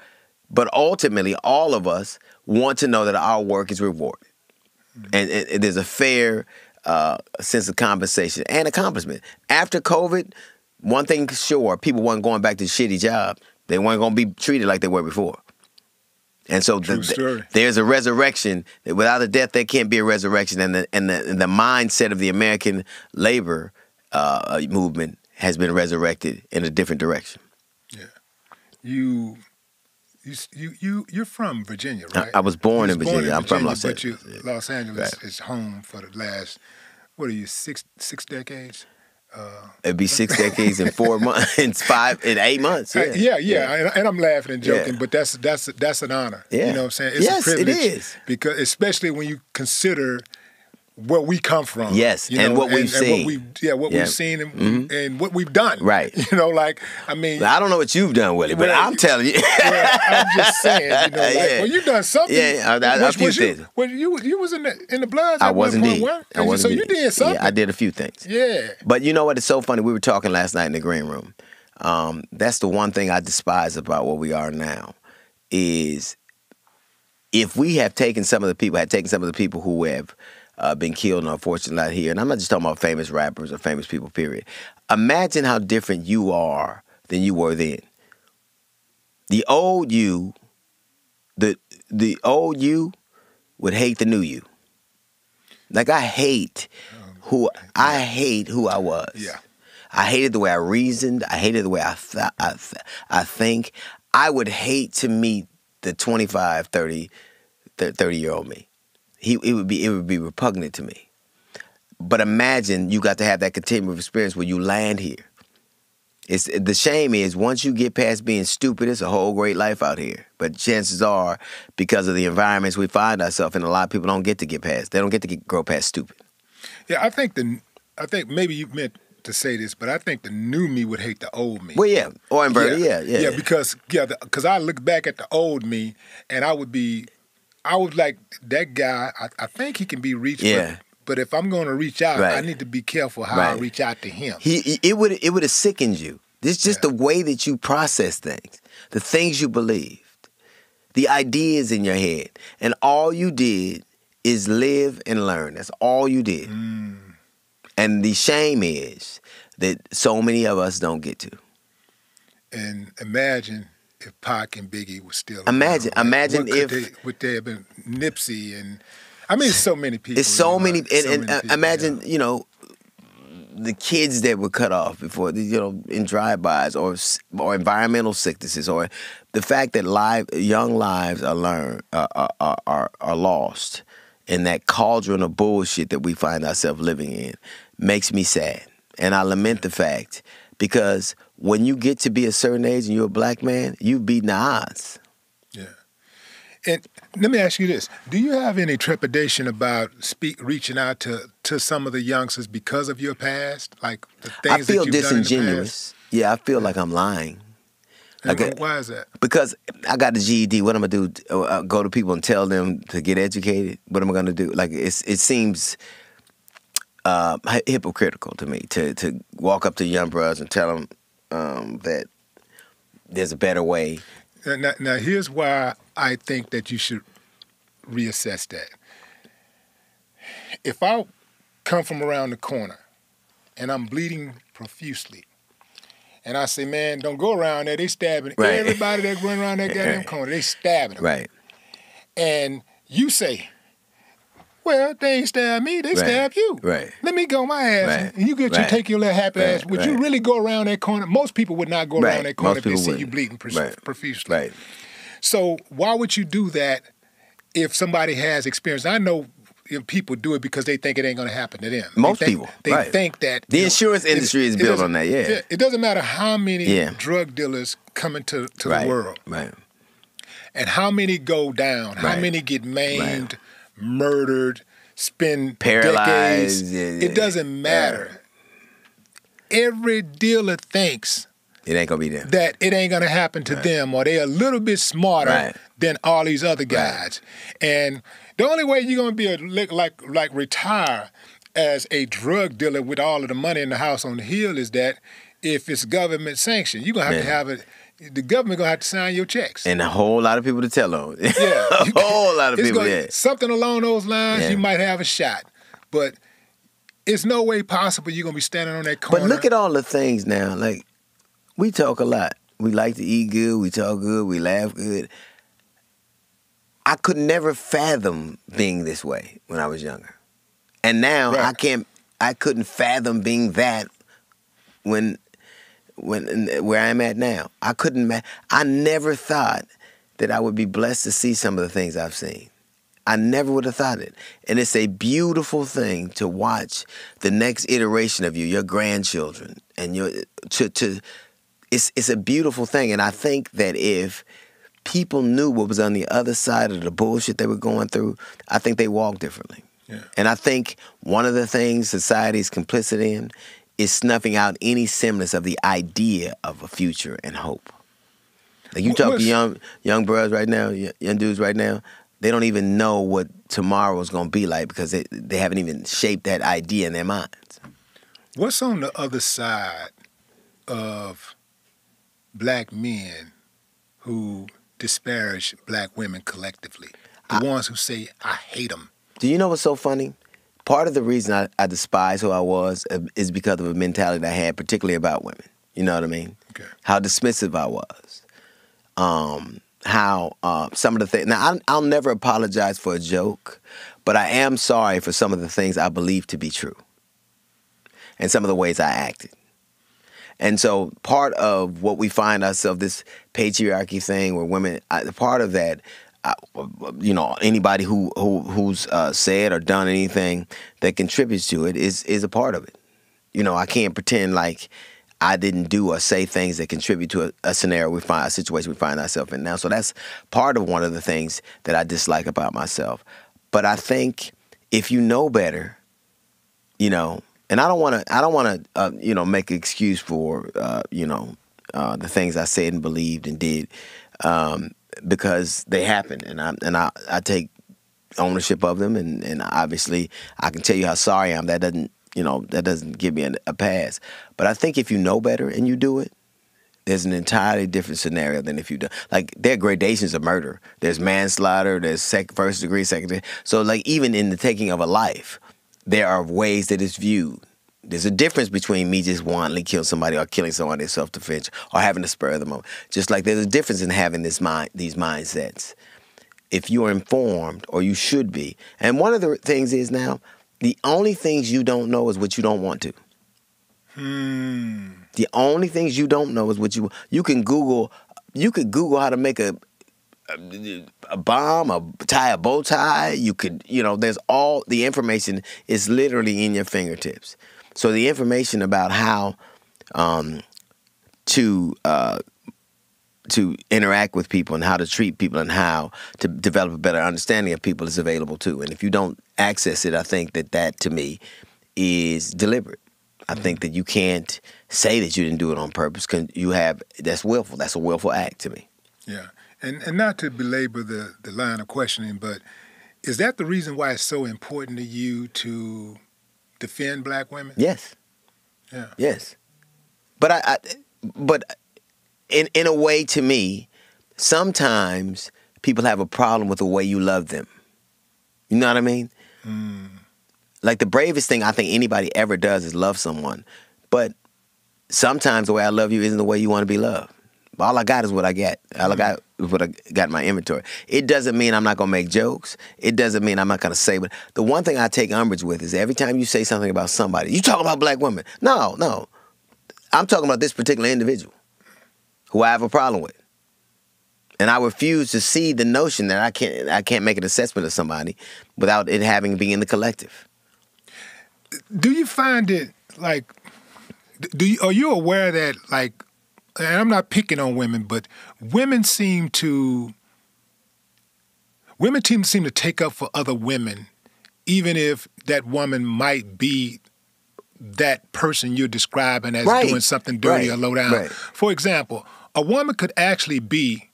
But ultimately, all of us want to know that our work is rewarded. Mm-hmm. And there's a fair sense of compensation and accomplishment. After COVID, one thing sure, people weren't going back to shitty jobs. They weren't going to be treated like they were before. And so there's a resurrection. Without a death, there can't be a resurrection. And the mindset of the American labor movement has been resurrected in a different direction. Yeah, you're from Virginia, right? I was born in Virginia. I'm from Los Angeles. But Los Angeles is home for the last six decades. It'd be 6 decades in 4 months, in 8 months. Yeah, and I'm laughing and joking, but that's an honor. Yeah. You know what I'm saying? It's a privilege it is, because especially when you consider where we come from. Yes, and what we've seen and what we've done. Right. I don't know what you've done, Willie, but I'm telling you. Well, I'm just saying, well, you've done something. Yeah, a few things. Well, you was in the Bloods. I was indeed. So you did something. Yeah, I did a few things. Yeah. But you know what? It's so funny. We were talking last night in the green room. That's the one thing I despise about where we are now is if we have taken some of the people, who have been killed and unfortunately not here. And I'm not just talking about famous rappers or famous people, period. Imagine how different you are than you were then. The old you, the old you would hate the new you. Like I hate who I was. Yeah. I hated the way I reasoned. I hated the way I think. I would hate to meet the 25, 30-year-old me. It would be repugnant to me. But imagine you got to have that continual experience when you land here. The shame is once you get past being stupid, it's a whole great life out here. But chances are, because of the environments we find ourselves in, a lot of people don't get to get past. They don't get to grow past stupid. Yeah, I think maybe you meant to say this, but I think the new me would hate the old me. Well, yeah, or inverted, yeah. because I look back at the old me, and I would like, that guy, I think he can be reached, yeah. But if I'm going to reach out, I need to be careful how I reach out to him. It would have sickened you. It's just the way that you process things, the things you believed, the ideas in your head. And all you did is live and learn. That's all you did. Mm. And the shame is that so many of us don't get to. And imagine if Pac and Biggie were still around. Would they have been Nipsey and... I mean, so many people. It's so many. And imagine, you know, the kids that were cut off before, you know, in drive-bys or environmental sicknesses, or the fact that young lives are lost in that cauldron of bullshit that we find ourselves living in makes me sad. And I lament the fact, because when you get to be a certain age and you're a black man, you've beaten the odds. And let me ask you this. Do you have any trepidation about reaching out to some of the youngsters because of your past? Like the things that you've done in the past? I feel disingenuous. Yeah, I feel like I'm lying. Why is that? Because I got the GED. What am I going to do? Go to people and tell them to get educated? What am I going to do? Like, it seems hypocritical to me to walk up to young brothers and tell them that there's a better way. Now, here's why I think that you should reassess that. If I come from around the corner and I'm bleeding profusely, and I say, man, don't go around there, they stabbing everybody that run around that goddamn corner, they stabbing them. Right. And you say, well, they ain't stab me, they stab you. Right. Let me go my ass. Right. And you take your little happy ass. Would you really go around that corner? Most people would not go around that corner if they see you bleeding profusely. Right. So why would you do that if somebody has experience? I know people do it because they think it ain't going to happen to them. Most people think that the insurance industry is built on that. Yeah. It doesn't matter how many drug dealers come into the world. Right. And how many go down? How many get maimed? Right. Murdered, paralyzed, decades. It doesn't matter. Every dealer thinks it ain't gonna be them. That it ain't gonna happen to them, or they're a little bit smarter than all these other guys. And the only way you're gonna be like retire as a drug dealer with all of the money in the house on the hill is that if it's government sanctioned, you're gonna have to have it. The government gonna have to sign your checks, and a whole lot of people to tell on. Yeah, a whole lot of people. Something along those lines, you might have a shot, but it's no way possible you're gonna be standing on that corner. But look at all the things now. Like, we talk a lot. We like to eat good. We talk good. We laugh good. I could never fathom being this way when I was younger, and now I can't. I couldn't fathom being that where I'm at now. I never thought that I would be blessed to see some of the things I've seen. I never would have thought it. And it's a beautiful thing to watch the next iteration of you, your grandchildren, and it's a beautiful thing. And I think that if people knew what was on the other side of the bullshit they were going through, I think they walk differently. Yeah. And I think one of the things society is complicit in is snuffing out any semblance of the idea of a future and hope. Like, you talk to young brothers right now, young dudes right now, they don't even know what tomorrow's gonna be like because they haven't even shaped that idea in their minds. What's on the other side of black men who disparage black women collectively? The ones who say, I hate them. Do you know what's so funny? Part of the reason I despise who I was is because of a mentality that I had, particularly about women. You know what I mean? Okay. How dismissive I was. How some of the things... Now, I'll never apologize for a joke, but I am sorry for some of the things I believe to be true and some of the ways I acted. And so part of what we find ourselves, this patriarchy thing where women... part of that... you know, anybody who's said or done anything that contributes to it is a part of it. You know, I can't pretend like I didn't do or say things that contribute to a situation we find ourselves in now. So that's part of one of the things that I dislike about myself. But I think if you know better, you know, and I don't want to you know, make an excuse for the things I said and believed and did. Because they happen, and I take ownership of them, and obviously I can tell you how sorry I am. That doesn't, you know, that doesn't give me a pass. But I think if you know better and you do it, there's an entirely different scenario than if you do. Like, there are gradations of murder. There's manslaughter. There's first degree, second degree. So, like, even in the taking of a life, there are ways that it's viewed. There's a difference between me just wantonly killing somebody or killing someone in self-defense or having a spur of the moment. Just like there's a difference in having this mind, these mindsets. If you are informed, or you should be. And one of the things is now, the only things you don't know is what you don't want to. The only things you don't know is what you can Google. You could Google how to make a bomb, tie a bow tie. You could, you know, there's all the information is literally in your fingertips. So the information about how to interact with people and how to treat people and how to develop a better understanding of people is available too. And if you don't access it, I think that that to me is deliberate. I think that you can't say that you didn't do it on purpose. That's willful. That's a willful act to me. Yeah, and not to belabor the line of questioning, but is that the reason why it's so important to you to defend black women? Yes. Yeah. Yes. But in a way, to me, sometimes people have a problem with the way you love them. You know what I mean? Mm. Like, the bravest thing I think anybody ever does is love someone. But sometimes the way I love you isn't the way you want to be loved. All I got is what I got. All I got is what I got in my inventory. It doesn't mean I'm not going to make jokes. It doesn't mean I'm not going to say. But the one thing I take umbrage with is every time you say something about somebody, you talking about black women. No, no. I'm talking about this particular individual who I have a problem with. And I refuse to see the notion that I can't make an assessment of somebody without it having been in the collective. Do you find it, like, are you aware that, like, and I'm not picking on women, but women seem to take up for other women, even if that woman might be that person you're describing as doing something dirty or low down. Right. For example, a woman could actually be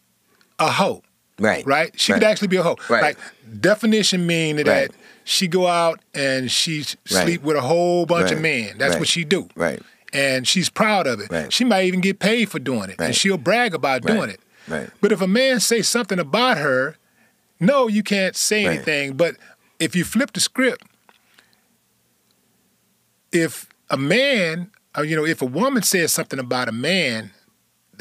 a hoe. Right. Right? She could actually be a hoe. Right. Like, definition meaning that she go out and she sleep with a whole bunch of men. That's what she do. Right. And she's proud of it. Right. She might even get paid for doing it. And she'll brag about doing it. Right. But if a man say something about her, no, you can't say anything. But if you flip the script, if a man, you know, if a woman says something about a man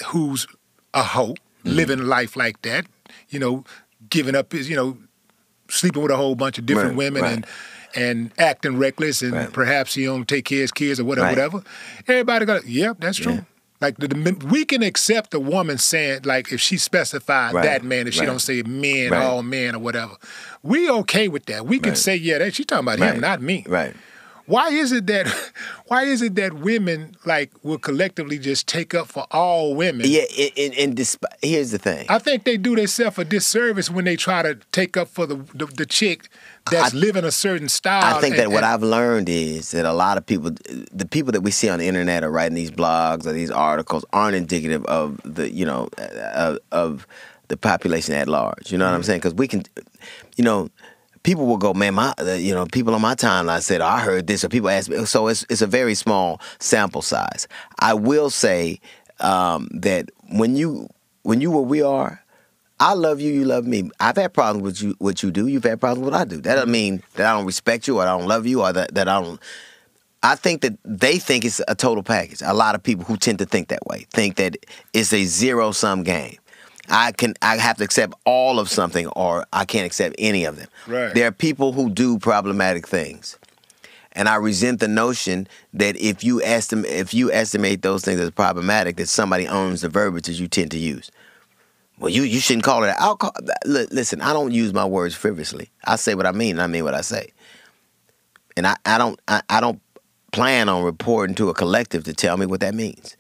who's a hoe, living life like that, you know, giving up his, you know, sleeping with a whole bunch of different women and acting reckless and perhaps he don't take care of his kids or whatever, whatever. Everybody goes, yep, that's true. Yeah. Like, we can accept a woman saying, like, if she specified that man, if she don't say men, all men or whatever. We okay with that. We can say, yeah, that she's talking about him, not me. Right. Why is it that women, like, will collectively just take up for all women? Yeah, and here's the thing. I think they do themselves a disservice when they try to take up for the chick that's living a certain style. I think that what I've learned is that a lot of people, the people that we see on the internet or writing these blogs or these articles, aren't indicative of the, you know, of the population at large. You know what I'm saying? Because we can, you know. People will go, man, you know, people on my timeline said, oh, I heard this, or people asked me. So it's a very small sample size. I will say that when you were, we are, I love you, you love me. I've had problems with you, what you do. You've had problems with what I do. That doesn't mean that I don't respect you or I don't love you or that I don't. I think that they think it's a total package. A lot of people who tend to think that way think that it's a zero-sum game. I have to accept all of something or I can't accept any of them. Right. There are people who do problematic things. And I resent the notion that if you estimate those things as problematic, that somebody owns the verbiage that you tend to use. Well, you shouldn't call it alcohol. Listen, I don't use my words frivolously. I say what I mean and I mean what I say. And I don't plan on reporting to a collective to tell me what that means.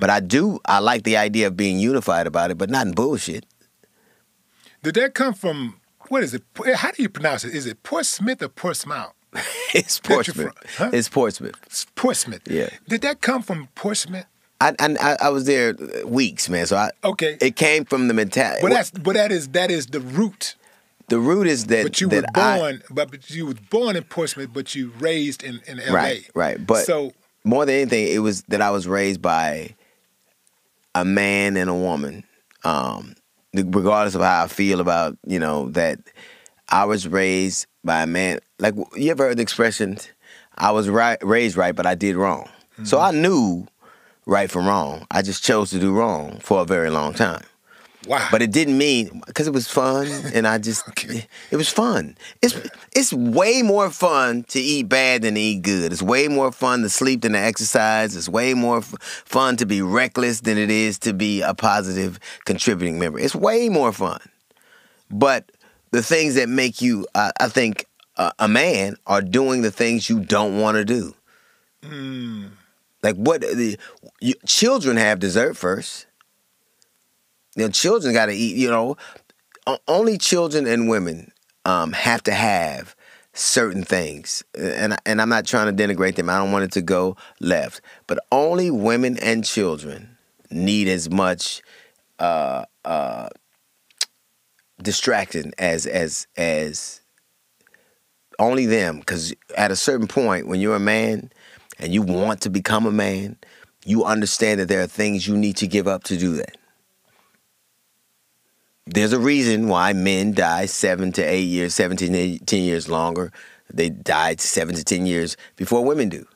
But I like the idea of being unified about it, but not in bullshit. Did that come from, what is it? How do you pronounce it? Is it Portsmouth or Portsmouth? It's Portsmouth. Huh? It's Portsmouth. It's Portsmouth. Yeah. Did that come from Portsmouth? I was there weeks, man. So it came from the mentality. But that is the root. The root is that you was born in Portsmouth, but you raised in L.A. Right, right. But so more than anything, it was that I was raised by a man and a woman. Regardless of how I feel about, you know, that I was raised by a man. Like, you ever heard the expression, I was raised right, but I did wrong. Mm-hmm. So I knew right from wrong. I just chose to do wrong for a very long time. Wow. But it didn't mean, because it was fun, and I just, okay. It was fun. It's way more fun to eat bad than to eat good. It's way more fun to sleep than to exercise. It's way more fun to be reckless than it is to be a positive contributing member. It's way more fun. But the things that make you, I think, a man are doing the things you don't want to do. Mm. Like children have dessert first. You know, children got to eat, you know. Only children and women have to have certain things. And I'm not trying to denigrate them. I don't want it to go left. But only women and children need as much distracting as only them. Because at a certain point, when you're a man and you want to become a man, you understand that there are things you need to give up to do that. There's a reason why men die 7 to 8 years, 7 to 10 years longer. They died 7 to 10 years before women do.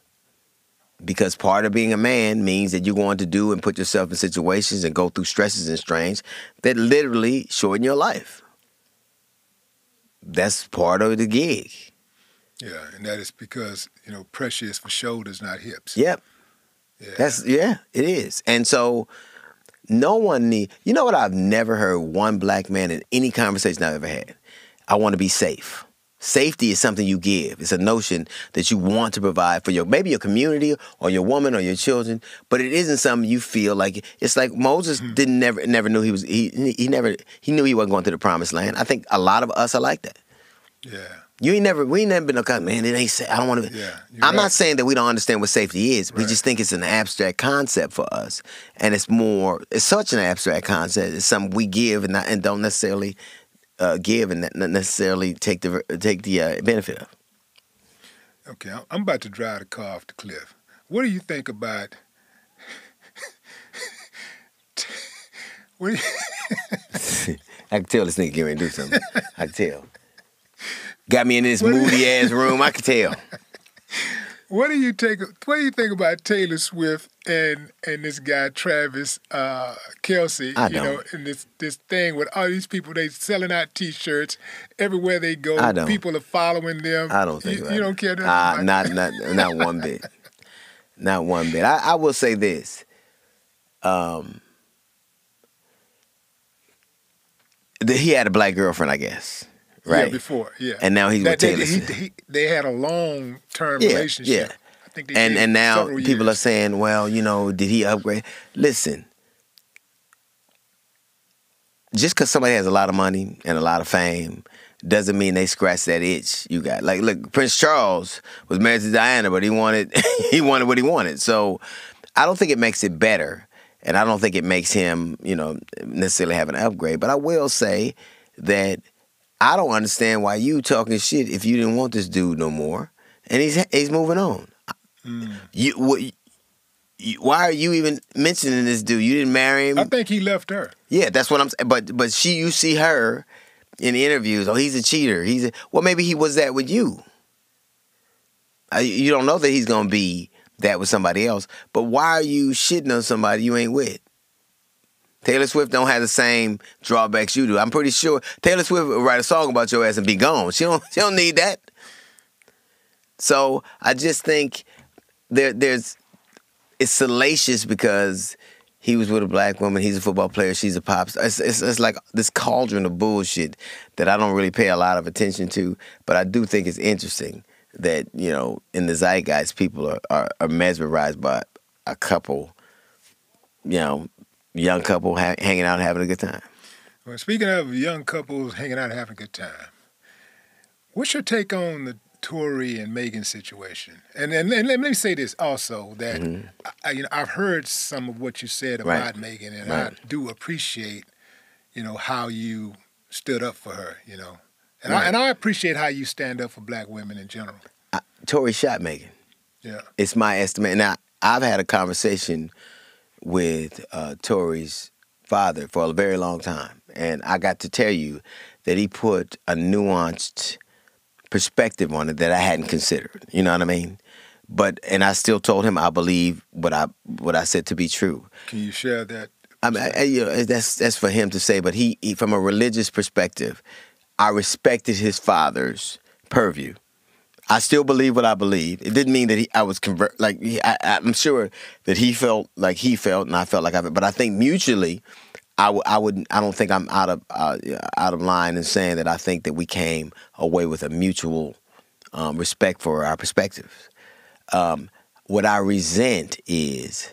Because part of being a man means that you're going to do and put yourself in situations and go through stresses and strains that literally shorten your life. That's part of the gig. Yeah, and that is because, you know, pressure is for shoulders, not hips. Yep. Yeah. Yeah, it is. And so... no one need. You know what? I've never heard one black man in any conversation I've ever had. I want to be safe. Safety is something you give. It's a notion that you want to provide for your, maybe your community or your woman or your children, but it isn't something you feel like. It's like Moses didn't never knew he was. He knew he wasn't going to the promised land. I think a lot of us are like that. Yeah. We ain't never been no, man, it ain't safe. I don't want to be. Yeah, I'm not saying that we don't understand what safety is. Right. We just think it's an abstract concept for us. And it's such an abstract concept. It's something we give and don't necessarily give and not necessarily take the benefit of. Okay, I'm about to drive the car off the cliff. What do you think about... I can tell this nigga getting ready to do something. I can tell. Got me in this moody-ass room, I could tell. What do you think about Taylor Swift and this guy, Travis Kelce? I don't. You know, and this thing with all these people, they selling out T-shirts everywhere they go. I don't. People are following them. I don't think you don't care that much. Not one bit. Not one bit. I will say this. He had a black girlfriend, I guess. Right. Yeah, before, yeah. And now he's with Taylor Swift. They had a long-term relationship. Yeah. I think and now people are saying, well, you know, did he upgrade? Listen, just because somebody has a lot of money and a lot of fame doesn't mean they scratch that itch you got. Like, look, Prince Charles was married to Diana, but he wanted what he wanted. So I don't think it makes it better, and I don't think it makes him, you know, necessarily have an upgrade. But I will say that I don't understand why you talking shit if you didn't want this dude no more, and he's moving on. Mm. Why are you even mentioning this dude? You didn't marry him. I think he left her. Yeah, that's what I'm saying. But you see her in the interviews. Oh, he's a cheater. Well, maybe he was that with you. You don't know that he's gonna be that with somebody else. But why are you shitting on somebody you ain't with? Taylor Swift don't have the same drawbacks you do. I'm pretty sure Taylor Swift would write a song about your ass and be gone. She don't need that. So I just think it's salacious because he was with a black woman, he's a football player, she's a pop star. It's like this cauldron of bullshit that I don't really pay a lot of attention to, but I do think it's interesting that, you know, in the zeitgeist, people are mesmerized by a couple, you know, young couple hanging out and having a good time. Well, speaking of young couples hanging out and having a good time, what's your take on the Tory and Megan situation? And let me say this also, that I've heard some of what you said about Megan, and I do appreciate, you know, how you stood up for her, you know. And, right. I appreciate how you stand up for black women in general. Tory shot Megan. Yeah. It's my estimate. And I've had a conversation with Tory's father for a very long time. And I got to tell you that he put a nuanced perspective on it that I hadn't considered. You know what I mean? But, and I still told him I believe what I said to be true. Can you share that? I mean, you know, that's for him to say, but he from a religious perspective, I respected his father's purview. I still believe what I believe. It didn't mean that I was convert. Like I'm sure that he felt like he felt, and I felt like I felt. But I think mutually, I wouldn't. I don't think I'm out of line in saying that I think that we came away with a mutual respect for our perspectives. What I resent is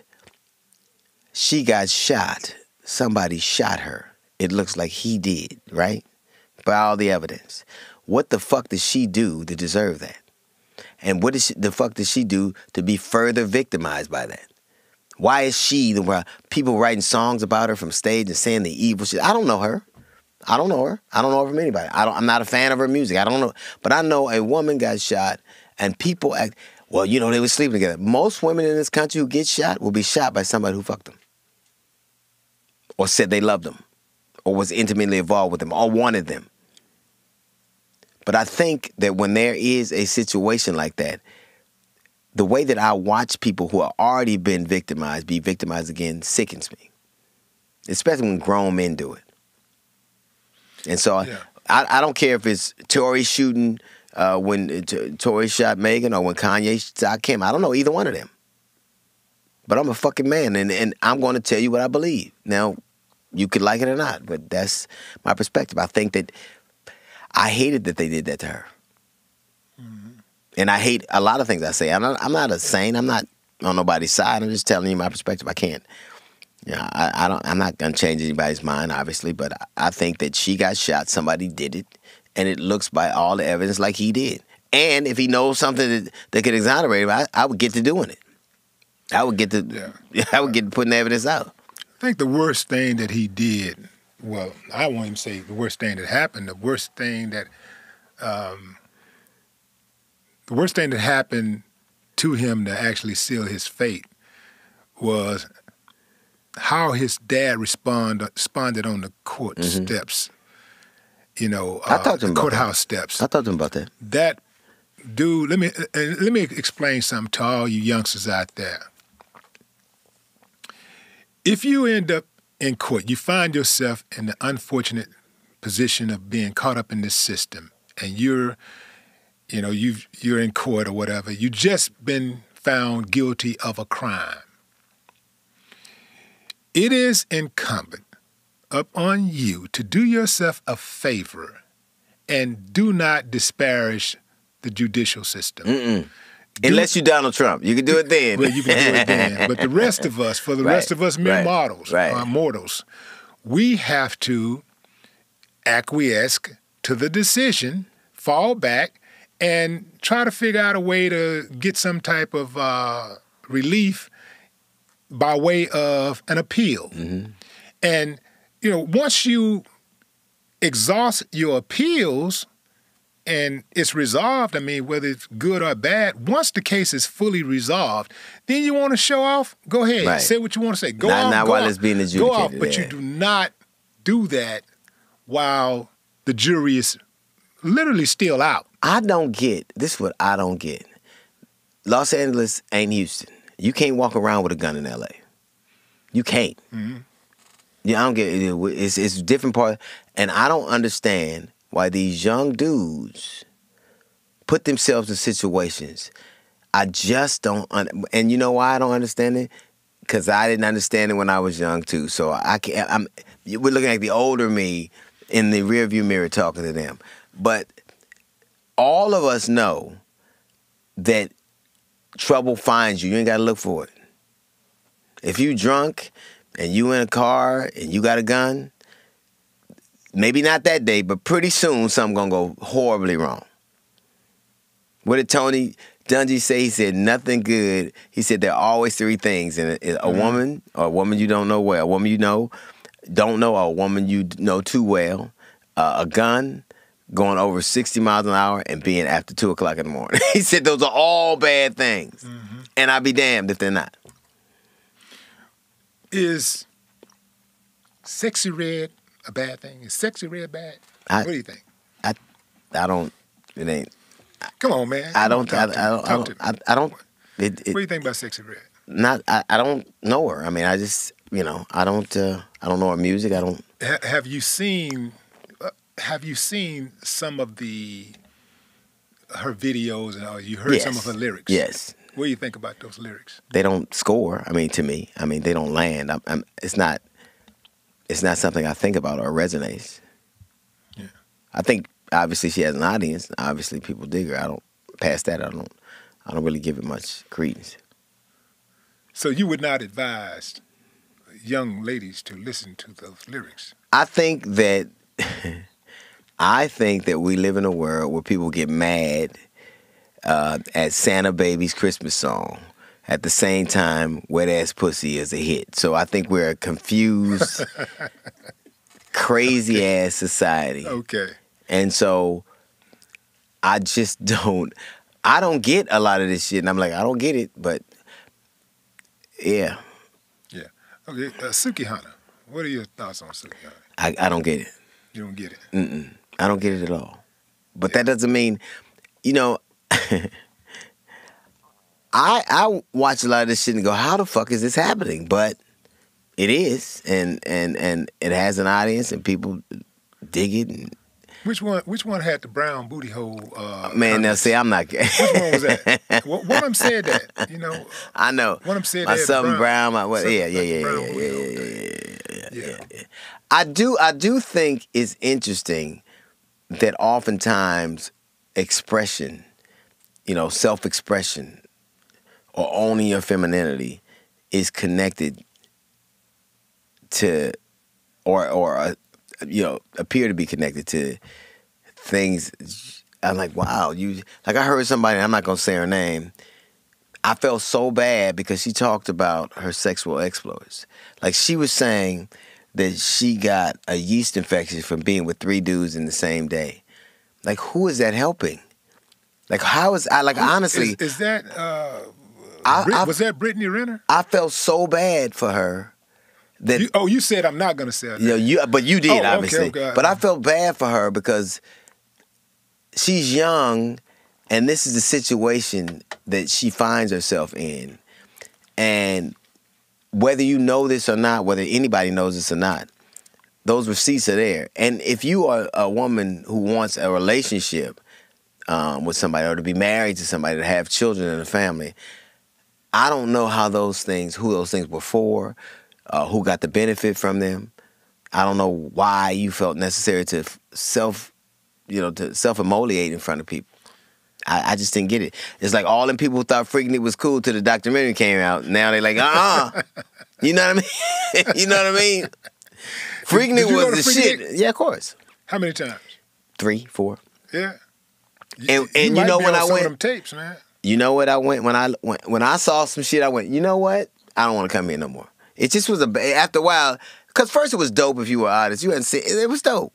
she got shot. Somebody shot her. It looks like he did, right? By all the evidence. What the fuck did she do to deserve that? And what is the fuck did she do to be further victimized by that? Why is she the one? People writing songs about her from stage and saying the evil shit. I don't know her. I don't know her. I don't know her from anybody. I'm not a fan of her music. I don't know. But I know a woman got shot and people act, well, you know, they were sleeping together. Most women in this country who get shot will be shot by somebody who fucked them or said they loved them or was intimately involved with them or wanted them. But I think that when there is a situation like that, the way that I watch people who have already been victimized be victimized again sickens me, especially when grown men do it. And so yeah. I don't care if it's Tory shooting when Tory shot Megan or when Kanye shot Kim. I don't know either one of them. But I'm a fucking man, and I'm going to tell you what I believe. Now, you could like it or not, but that's my perspective. I think that I hated that they did that to her. Mm-hmm. And I hate a lot of things I say. I'm not a saint. I'm not on nobody's side. I'm just telling you my perspective. I can't. You know, I'm not going to change anybody's mind, obviously, but I think that she got shot. Somebody did it. And it looks by all the evidence like he did. And if he knows something that could exonerate him, I would get to doing it. I would get to putting the evidence out. I think the worst thing that he did... Well, I won't even say the worst thing that happened. The worst thing that happened to him to actually seal his fate was how his dad responded on the court mm-hmm. steps. You know, the courthouse steps. I talked to him about that. That dude. Let me explain something to all you youngsters out there. If you end up in court, you find yourself in the unfortunate position of being caught up in this system, and you're in court or whatever. You've just been found guilty of a crime. It is incumbent upon you to do yourself a favor and do not disparage the judicial system. Mm-mm. Unless you're Donald Trump. You can do it then. Well, you can do it then. But the rest of us, for the rest of us mere mortals, we have to acquiesce to the decision, fall back, and try to figure out a way to get some type of relief by way of an appeal. Mm-hmm. And, you know, once you exhaust your appeals... and it's resolved, I mean, whether it's good or bad, once the case is fully resolved, then you want to show off, go ahead. Right. Say what you want to say. Go off. Not while it's being adjudicated. Go off, but you do not do that while the jury is literally still out. This is what I don't get. Los Angeles ain't Houston. You can't walk around with a gun in L.A. You can't. Mm-hmm. Yeah, I don't get it. It's different part. And I don't understand... why these young dudes put themselves in situations. I just don't, and you know why I don't understand it? Because I didn't understand it when I was young too. So we're looking at the older me in the rearview mirror talking to them. But all of us know that trouble finds you. You ain't got to look for it. If you drunk and you in a car and you got a gun, maybe not that day, but pretty soon something's going to go horribly wrong. What did Tony Dungy say? He said, nothing good. He said there are always three things. And a woman, or a woman you don't know well, a woman you know, don't know, or a woman you know too well, a gun, going over 60 miles an hour, and being after 2 o'clock in the morning. He said those are all bad things. Mm-hmm. And I'd be damned if they're not. Is sexy red a bad thing? Is sexy red bad? What do you think? I don't, it ain't. Come on, man. I don't. What do you think about sexy red? I don't know her. I mean, I just, you know, I don't know her music. I don't. Have you seen some of her videos and all? You heard some of her lyrics. Yes. What do you think about those lyrics? They don't score. I mean, to me, I mean, they don't land. It's not something I think about or resonates. Yeah. I think obviously she has an audience. Obviously, people dig her. I don't past that. I don't really give it much credence. So you would not advise young ladies to listen to those lyrics? I think that we live in a world where people get mad at Santa Baby's Christmas song at the same time Wet Ass Pussy is a hit. So I think we're a confused, crazy-ass society. Okay. And so I just don't... I don't get a lot of this shit, and I'm like, I don't get it, but yeah. Yeah. Okay, Sukihana. What are your thoughts on Sukihana? I don't get it. You don't get it? Mm-mm. I don't get it at all. But that doesn't mean, you know, I watch a lot of this shit and go, how the fuck is this happening? But it is, and it has an audience, and people dig it. And Which one had the brown booty hole? Man, now see, I'm not. Which one was that? One of them said that. You know. I know. One of them said that. Something brown. Yeah. I do think it's interesting that oftentimes expression, you know, self-expression, or owning your femininity, is connected to, or you know, appear to be connected to things. I'm like, wow, you like. I heard somebody, I'm not gonna say her name. I felt so bad because she talked about her sexual exploits. Like she was saying that she got a yeast infection from being with 3 dudes in the same day. Like, who is that helping? Like, how is I? Like, honestly, is that was that Brittany Renner? I felt so bad for her. You said I'm not going to say that. But you did, obviously. Okay. But I felt bad for her because she's young, and this is the situation that she finds herself in. And whether you know this or not, whether anybody knows this or not, those receipts are there. And if you are a woman who wants a relationship with somebody, or to be married to somebody, to have children and a family, I don't know how those things, who those things were for, who got the benefit from them. I don't know why you felt necessary to self-immolate in front of people. I just didn't get it. It's like all them people who thought freaking it was cool till the documentary came out. Now they're like, You know what I mean? You know what I mean? Freaking it was the shit. It? Yeah, of course. How many times? 3, 4. Yeah. And you know when I went. Some of them tapes, man. You know what I went when I saw some shit. I went, you know what? I don't want to come here no more. It just was after a while, because first it was dope if you were an artist. You hadn't seen it was dope.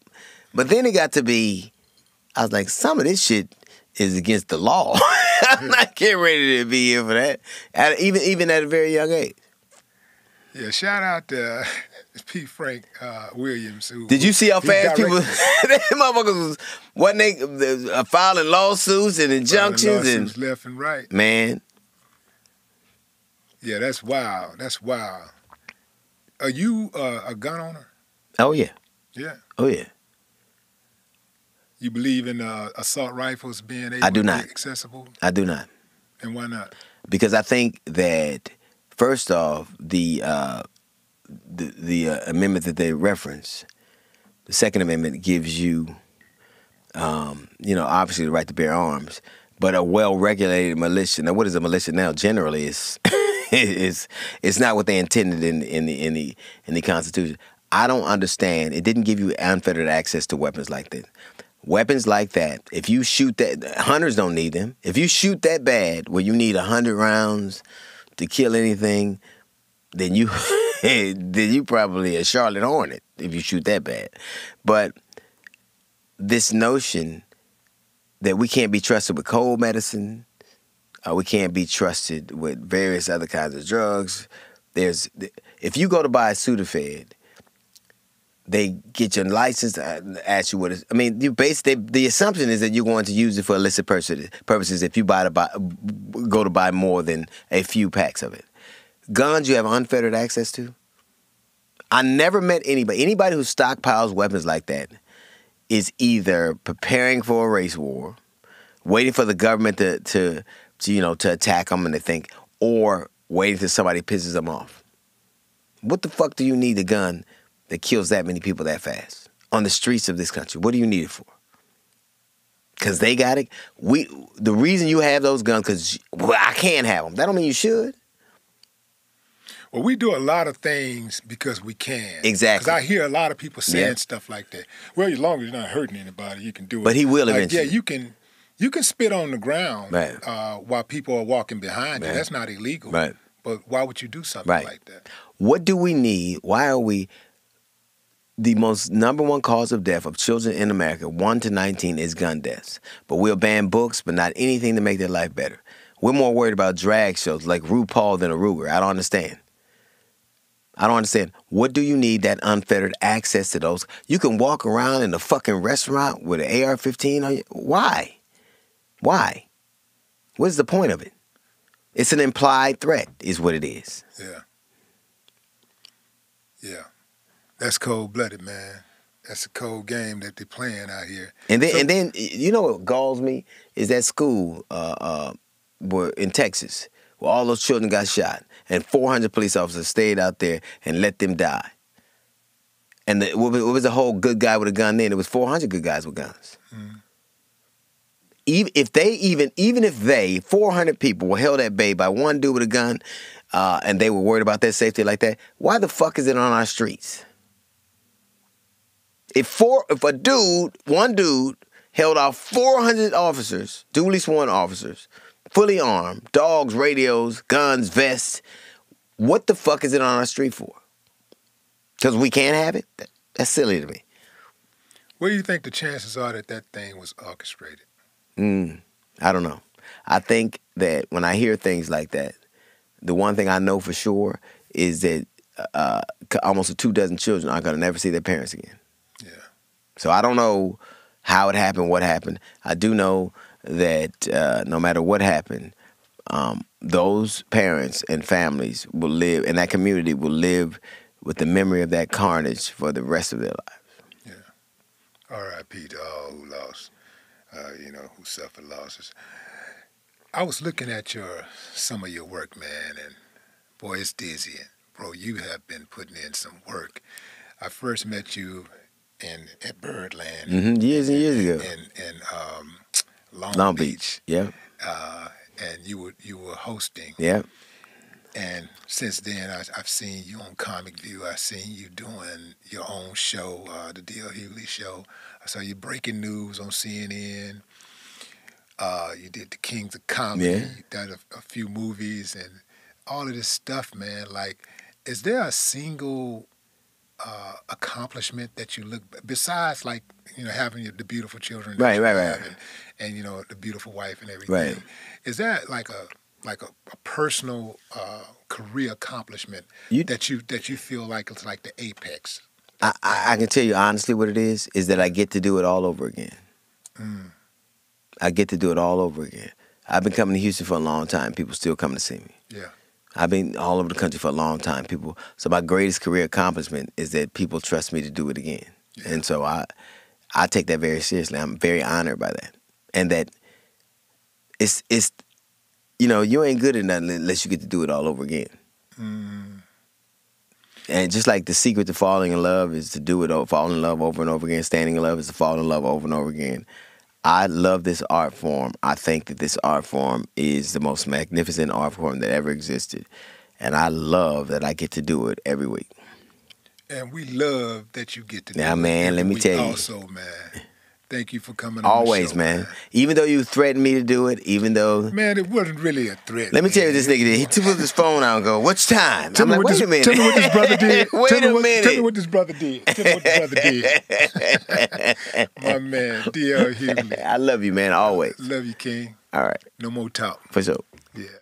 But then it got to be, I was like, some of this shit is against the law. I'm not getting ready to be here for that, even at a very young age. Yeah, shout out to P. Frank Williams. Did you see how fast people, motherfuckers was filing lawsuits and injunctions? Lawsuits and left and right. Man. Yeah, that's wild. That's wild. Are you a gun owner? Oh, yeah. Yeah? Oh, yeah. You believe in assault rifles being able to be accessible? I do not. And why not? Because I think that, first off, the amendment that they reference, the Second Amendment, gives you, you know, obviously the right to bear arms, but a well-regulated militia. Now, what is a militia now? Generally, it's... It's not what they intended in the Constitution. I don't understand. It didn't give you unfettered access to weapons like that. Weapons like that, if you shoot that, hunters don't need them. If you shoot that bad, where you need 100 rounds to kill anything, then you then you probably a Charlotte Hornet if you shoot that bad. But this notion that we can't be trusted with cold medicine, we can't be trusted with various other kinds of drugs. If you go to buy a Sudafed, they get your license, ask you what it's... I mean, the assumption is that you're going to use it for illicit purposes if you go to buy more than a few packs of it. Guns you have unfettered access to. I never met anybody who stockpiles weapons like that is either preparing for a race war, waiting for the government to attack them and they think, or waiting till somebody pisses them off. What the fuck do you need a gun that kills that many people that fast on the streets of this country? What do you need it for? Because they got it. The reason you have those guns, because I can't have them. That don't mean you should. Well, we do a lot of things because we can. Exactly. Because I hear a lot of people saying stuff like that. Well, as long as you're not hurting anybody, you can do it. But he will eventually. Yeah, you can spit on the ground while people are walking behind you. That's not illegal. Right. But why would you do something like that? What do we need? Why are we the most number one cause of death of children in America, 1 to 19, is gun deaths. But we'll ban books, but not anything to make their life better. We're more worried about drag shows like RuPaul than a Ruger. I don't understand. What do you need that unfettered access to those? You can walk around in a fucking restaurant with an AR-15 on you. Why? Why? What's the point of it? It's an implied threat is what it is. Yeah. Yeah. That's cold-blooded, man. That's a cold game that they're playing out here. And then you know what galls me? Is that school in Texas where all those children got shot. And 400 police officers stayed out there and let them die. And it was a whole good guy with a gun then. It was 400 good guys with guns. Mm. Even if 400 people were held at bay by one dude with a gun, and they were worried about their safety like that, why the fuck is it on our streets? If one dude held off 400 officers, duly sworn officers, fully armed, dogs, radios, guns, vests. What the fuck is it on our street for? Because we can't have it? That's silly to me. What do you think the chances are that thing was orchestrated? I don't know. I think that when I hear things like that, the one thing I know for sure is that almost 24 children are going to never see their parents again. Yeah. So I don't know how it happened, what happened. I do know that no matter what happened, those parents and families will live, and that community will live with the memory of that carnage for the rest of their lives. Yeah. R.I.P. to all who lost, who suffered losses. I was looking at some of your work, man, and boy, it's dizzying. Bro, you have been putting in some work. I first met you at Birdland. Mm-hmm. Years and years ago. And Long Beach. Yeah. And you were hosting. Yeah. And since then, I've seen you on Comic View. I've seen you doing your own show, the D.L. Hughley show. I saw you breaking news on CNN. You did the Kings of Comedy. Yeah. You done a few movies and all of this stuff, man. Like, is there a single accomplishment that you look besides, like, having the beautiful children, right, and the beautiful wife and everything? Right. Is that like a personal career accomplishment that you feel like it's like the apex? I can tell you honestly what it is that I get to do it all over again. Mm. I get to do it all over again. I've been coming to Houston for a long time. People still come to see me. Yeah. I've been all over the country for a long time, people. So my greatest career accomplishment is that people trust me to do it again. Yeah. And so I take that very seriously. I'm very honored by that. And that it's you ain't good at nothing unless you get to do it all over again. Mm. And just like the secret to falling in love is to do it, fall in love over and over again, standing in love is to fall in love over and over again. I love this art form. I think that this art form is the most magnificent art form that ever existed. And I love that I get to do it every week. And we love that you get to do it. Now, man, let me tell you. Also, man, Thank you for coming on the show, man. Even though you threatened me to do it, even though... Man, it wasn't really a threat. Let me tell you what this nigga did. He took his phone out and go, what's time? I'm like, wait a minute. Tell me what this brother did. Tell me what this brother did. My man, D.L. Hughley. I love you, man, always. Love you, King. All right. No more talk. For sure. Yeah.